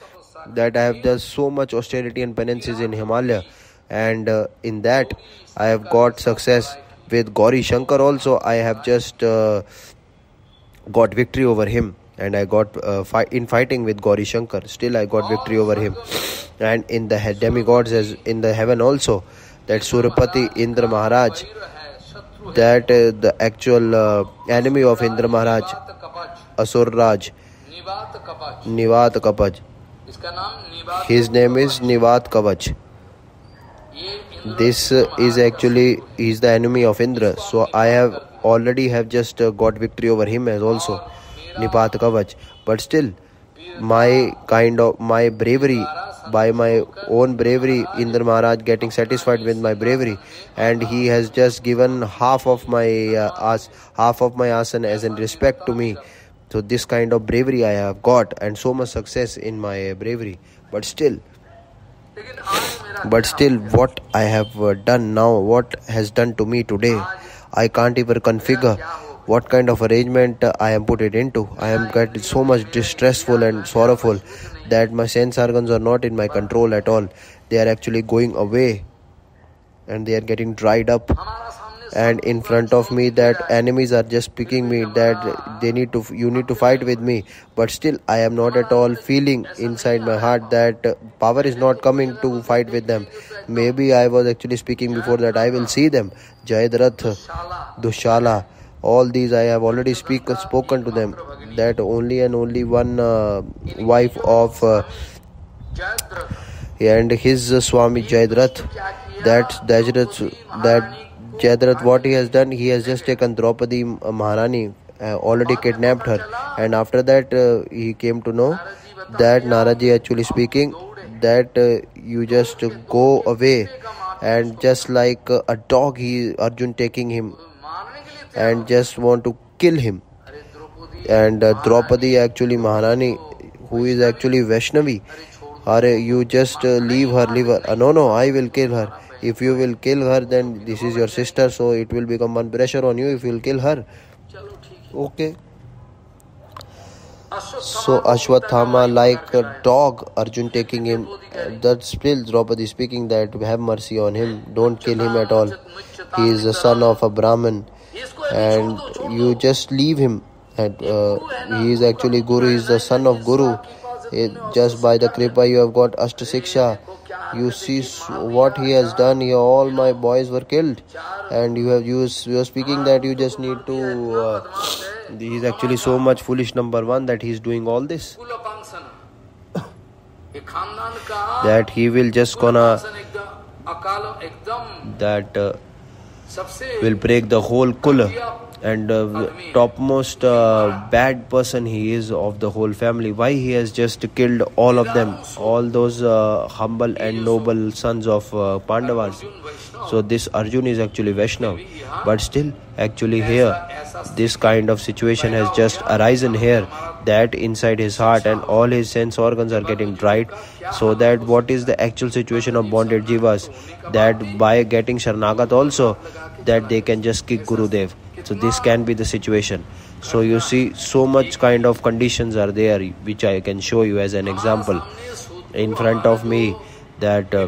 that I have done so much austerity and penances in Himalaya, and uh, in that I have got success. With Gauri Shankar also I have just uh, got victory over him, and I got uh, fi in fighting with Gauri Shankar, still I got victory over him. And in the demigods as in the heaven also, that Surapati Indra Maharaj, that uh, the actual uh, enemy of Indra Maharaj, Asur Raj, Nivatakavacha. His name is Nivatakavacha. This uh, is actually, he is the enemy of Indra. So I have already have just uh, got victory over him as also, Nivatakavacha. But still, my kind of, my bravery, by my own bravery, Indra Maharaj getting satisfied with my bravery, and he has just given half of my uh, as, half of my asana as in respect to me. So this kind of bravery I have got, and so much success in my bravery. But still, but still, what I have uh, done now, what has done to me today, I can't even configure. What kind of arrangement uh, I am put it into? I am getting so much distressful and sorrowful that my sense organs are not in my control at all. They are actually going away, and they are getting dried up. And in front of me, that enemies are just picking me, that they need to, you need to fight with me. But still, I am not at all feeling inside my heart that uh, power is not coming to fight with them. Maybe I was actually speaking before that I will see them. Jayadratha, Dushala. All these I have already speak, spoken to them, that only and only one uh, wife of uh, and his uh, Swami Jayadratha, that Jayadratha, that Jayadratha, what he has done, he has just taken Draupadi uh, Maharani, uh, already kidnapped her, and after that uh, he came to know that Naraji actually speaking that uh, you just uh, go away, and just like uh, a dog, he Arjun taking him and just want to kill him. And uh, Draupadi actually Maharani, who is actually Vaishnavi, are you just uh, leave her, leave her. Uh, no, no, I will kill her. If you will kill her, then this is your sister, so it will become one pressure on you if you will kill her. Okay. So Ashwathama, like a dog, Arjun taking him, uh, that's still Draupadi speaking that have mercy on him, don't kill him at all. He is the son of a Brahmin and you just leave him. And, uh, he is actually Guru, he is the son of Guru. It, just by the Kripa you have got Ashta Siksha. You see what he has done here, all my boys were killed. And you have you, you are speaking that you just need to... Uh, he is actually so much foolish, number one, that he is doing all this. That he will just gonna... That uh, will break the whole Kula. And uh, topmost uh, bad person he is of the whole family. Why he has just killed all of them, all those uh, humble and noble sons of uh, Pandavas. So this Arjun is actually Vaishnav. But still, actually here, this kind of situation has just arisen here, that inside his heart and all his sense organs are getting dried. So that what is the actual situation of bonded jivas? That by getting Sharanagat also, that they can just kick Gurudev. So this can be the situation. So you see, so much kind of conditions are there, which I can show you as an example in front of me, that uh,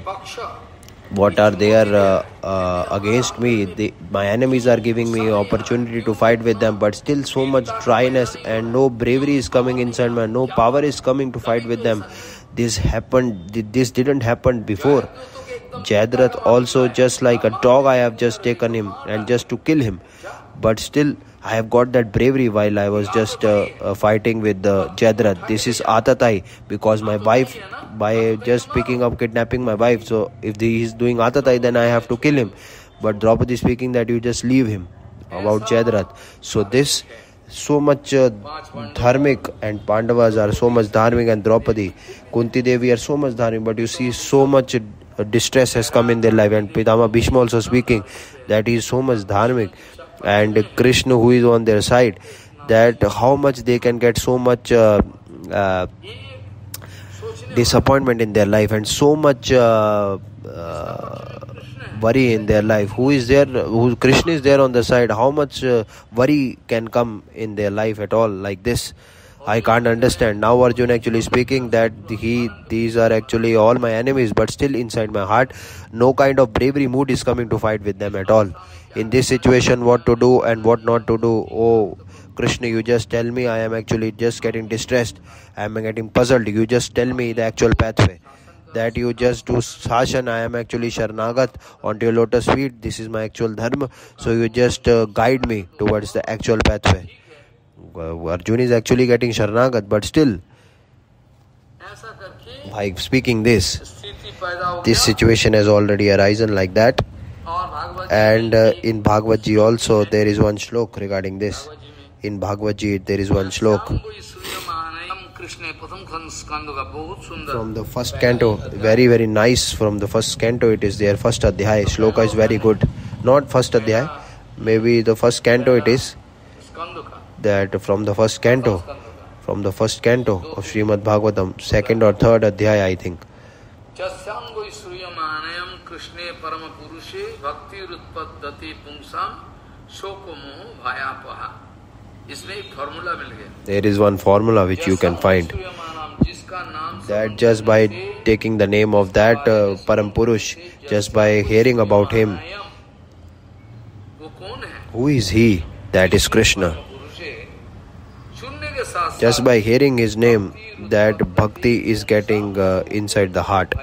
what are there uh, uh, against me. They, my enemies are giving me opportunity to fight with them, but still so much dryness and no bravery is coming inside me, no power is coming to fight with them. This happened, this didn't happen before. Jayadratha also, just like a dog, I have just taken him and just to kill him. But still, I have got that bravery while I was just uh, uh, fighting with uh, Jayadratha. This is Atatai, because my wife, by just picking up, kidnapping my wife. So if he is doing Atatai, then I have to kill him. But Draupadi speaking that you just leave him, about Jayadratha. So this, so much uh, dharmic, and Pandavas are so much dharmic, and Draupadi, Kunti Devi are so much dharmic. But you see, so much uh, distress has come in their life. And Pitama Bhishma also speaking that he is so much dharmic. And Krishna, who is on their side, that how much they can get so much uh, uh, disappointment in their life and so much uh, uh, worry in their life. Who is there? Who Krishna is there on the side? How much uh, worry can come in their life at all like this? I can't understand. Now Arjun actually speaking that he, these are actually all my enemies, but still inside my heart, no kind of bravery mood is coming to fight with them at all. In this situation, what to do and what not to do? Oh, Krishna, you just tell me. I am actually just getting distressed. I am getting puzzled. You just tell me the actual pathway. That you just do Sashan. I am actually Sharanagat onto your lotus feet. This is my actual dharma. So you just uh, guide me towards the actual pathway. Arjuna is actually getting Sharanagat, but still, by speaking this, this situation has already arisen like that. And uh, in Bhagavad Gita also there is one shlok regarding this. In Bhagavad Gita there is one shlok from the first canto, very very nice. From the first canto it is there, first adhyaya. Shloka is very good. Not first adhyaya, maybe the first canto it is. That from the first canto, from the first canto of Srimad Bhagavatam, second or third adhyaya I think. There is one formula which you can find, that just by taking the name of that uh, Param Purush, just by hearing about him, who is he? That is Krishna. Just by hearing his name, that bhakti is getting uh, inside the heart.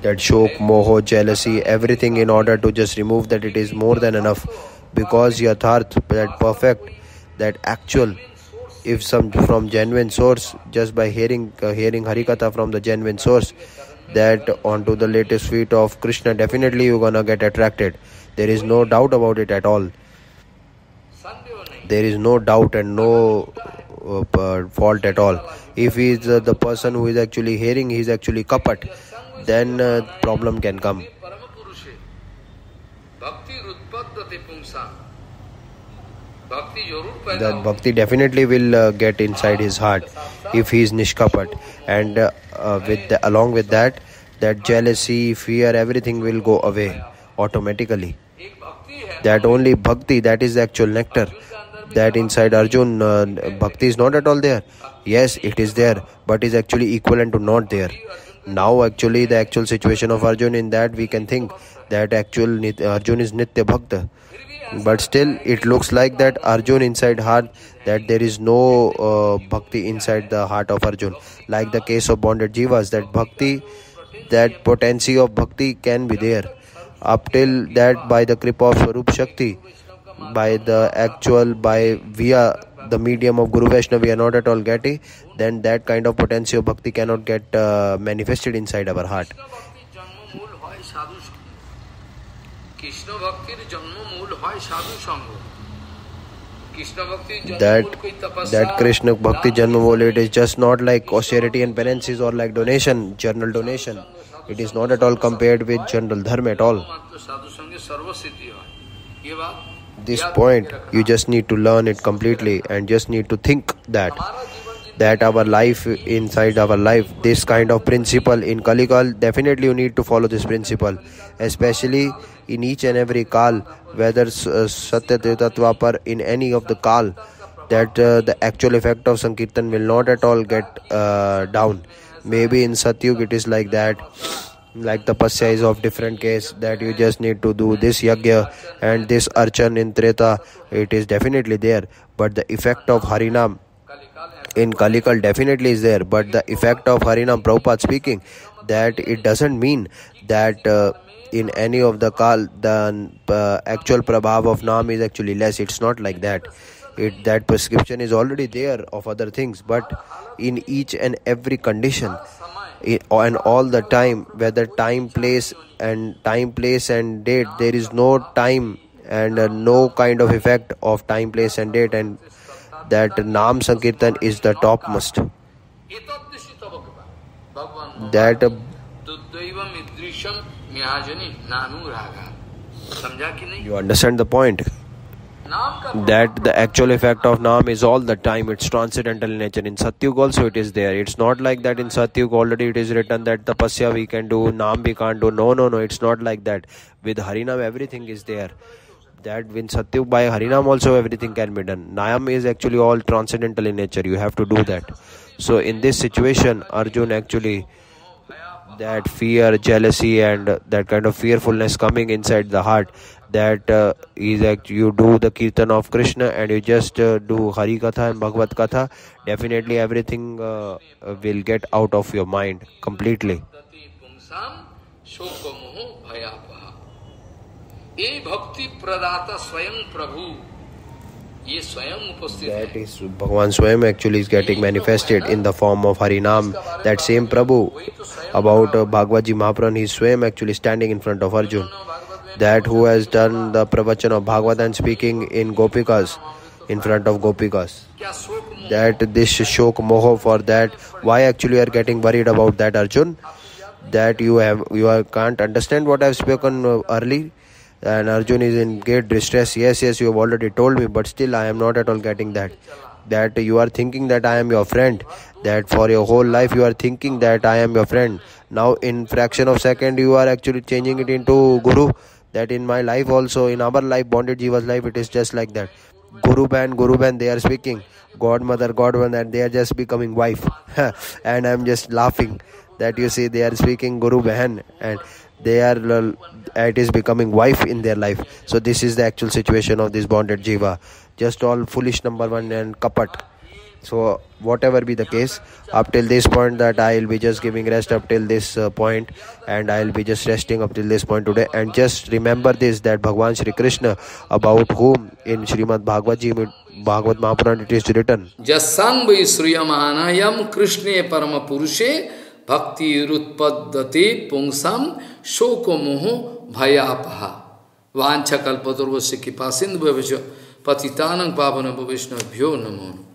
That shok, moho, jealousy, everything, in order to just remove that, it is more than enough. Because yatharth, that perfect, that actual, if some from genuine source, just by hearing uh, hearing Harikatha from the genuine source, that onto the latest feet of Krishna, definitely you're gonna get attracted. There is no doubt about it at all. There is no doubt and no uh, fault at all. If he is uh, the person who is actually hearing, he is actually kapat, then uh, problem can come. That bhakti definitely will uh, get inside his heart if he is nishkapat, and uh, uh, with the, along with that, that jealousy, fear, everything will go away automatically. That only bhakti, that is the actual nectar. That inside Arjun, uh, bhakti is not at all there. Yes, it is there, but is actually equivalent to not there. Now actually the actual situation of Arjun, in that we can think that actual Arjun is Nitya Bhakta. But still it looks like that Arjun inside heart, that there is no uh, bhakti inside the heart of Arjun. Like the case of bonded jivas, that bhakti, that potency of bhakti can be there. Up till that, by the kripa of Swarup Shakti, by the actual, by via the medium of Guru Vaishnava, we are not at all getting, then that kind of potency of bhakti cannot get uh, manifested inside our heart. That, that Krishna Bhakti Janma Mool, it is just not like austerity and penances or like donation, general donation. It is not at all compared with general dharma at all. This point, you just need to learn it completely and just need to think that, that our life, inside our life, this kind of principle in Kali Kal, definitely you need to follow this principle, especially in each and every Kal, whether uh, Satya Tattvapar, in any of the Kal, that uh, the actual effect of Sankirtan will not at all get uh, down. Maybe in Satyug it is like that, like tapasya is of different case, that you just need to do this yagya and this archan in Treta, it is definitely there. But the effect of Harinam in Kalikal definitely is there. But the effect of Harinam, Prabhupada speaking, that it doesn't mean that uh, in any of the Kal, the uh, actual Prabhav of Nam is actually less. It's not like that. It, that prescription is already there of other things, but in each and every condition, it, and all the time, whether time, place, and time, place, and date, there is no time and uh, no kind of effect of time, place, and date, and that Nam Sankirtan is the topmost. That uh, you understand the point. That the actual effect of Naam is all the time, it's transcendental in nature. In Satyug also it is there. It's not like that in Satyug already it is written that tapasya we can do, Naam we can't do. No, no, no, it's not like that. With Harinam everything is there. That in Satyug by Harinam also everything can be done. Naam is actually all transcendental in nature, you have to do that. So in this situation, Arjun actually, that fear, jealousy and that kind of fearfulness coming inside the heart, that uh, is act, you do the Kirtan of Krishna and you just uh, do Hari Katha and Bhagavad Katha, definitely everything uh, will get out of your mind completely. That is, Bhagavan Swayam actually is getting manifested in the form of Harinam. That same Prabhu, about uh, Bhagavadji Mahaprabhu, he is Swayam actually standing in front of Arjun. That who has done the pravachan of Bhagavatam speaking in Gopikas, in front of Gopikas. That this shok moho, for that, why actually you are getting worried about that, Arjun? That you have, you are, can't understand what I have spoken early. And Arjun is in great distress. Yes, yes, you have already told me, but still I am not at all getting that. That you are thinking that I am your friend. That for your whole life you are thinking that I am your friend. Now in fraction of second you are actually changing it into Guru. That in my life also, in our life, bonded jiva's life, it is just like that. Guru Ban, Guru Ban, they are speaking. Godmother, Godmother, and they are just becoming wife. And I am just laughing. That you see, they are speaking Guru Ban, and they are, it is becoming wife in their life. So this is the actual situation of this bonded jiva. Just all foolish number one and kapat. So whatever be the case, up till this point that I will be just giving rest up till this uh, point, and I will be just resting up till this point today. And just remember this, that Bhagwan Shri Krishna, about whom in Srimad Bhagavad Bhagavad Mahapurana it is written, Jasangvai Sriyamanayam Krishne Paramapurushe Bhakti Rutpaddate Pungsam Shokomoho Bhayapaha Vanchakalpaturvasya Kipasindhavasya Patitanang Pavanabhavishna Bhyo Namono.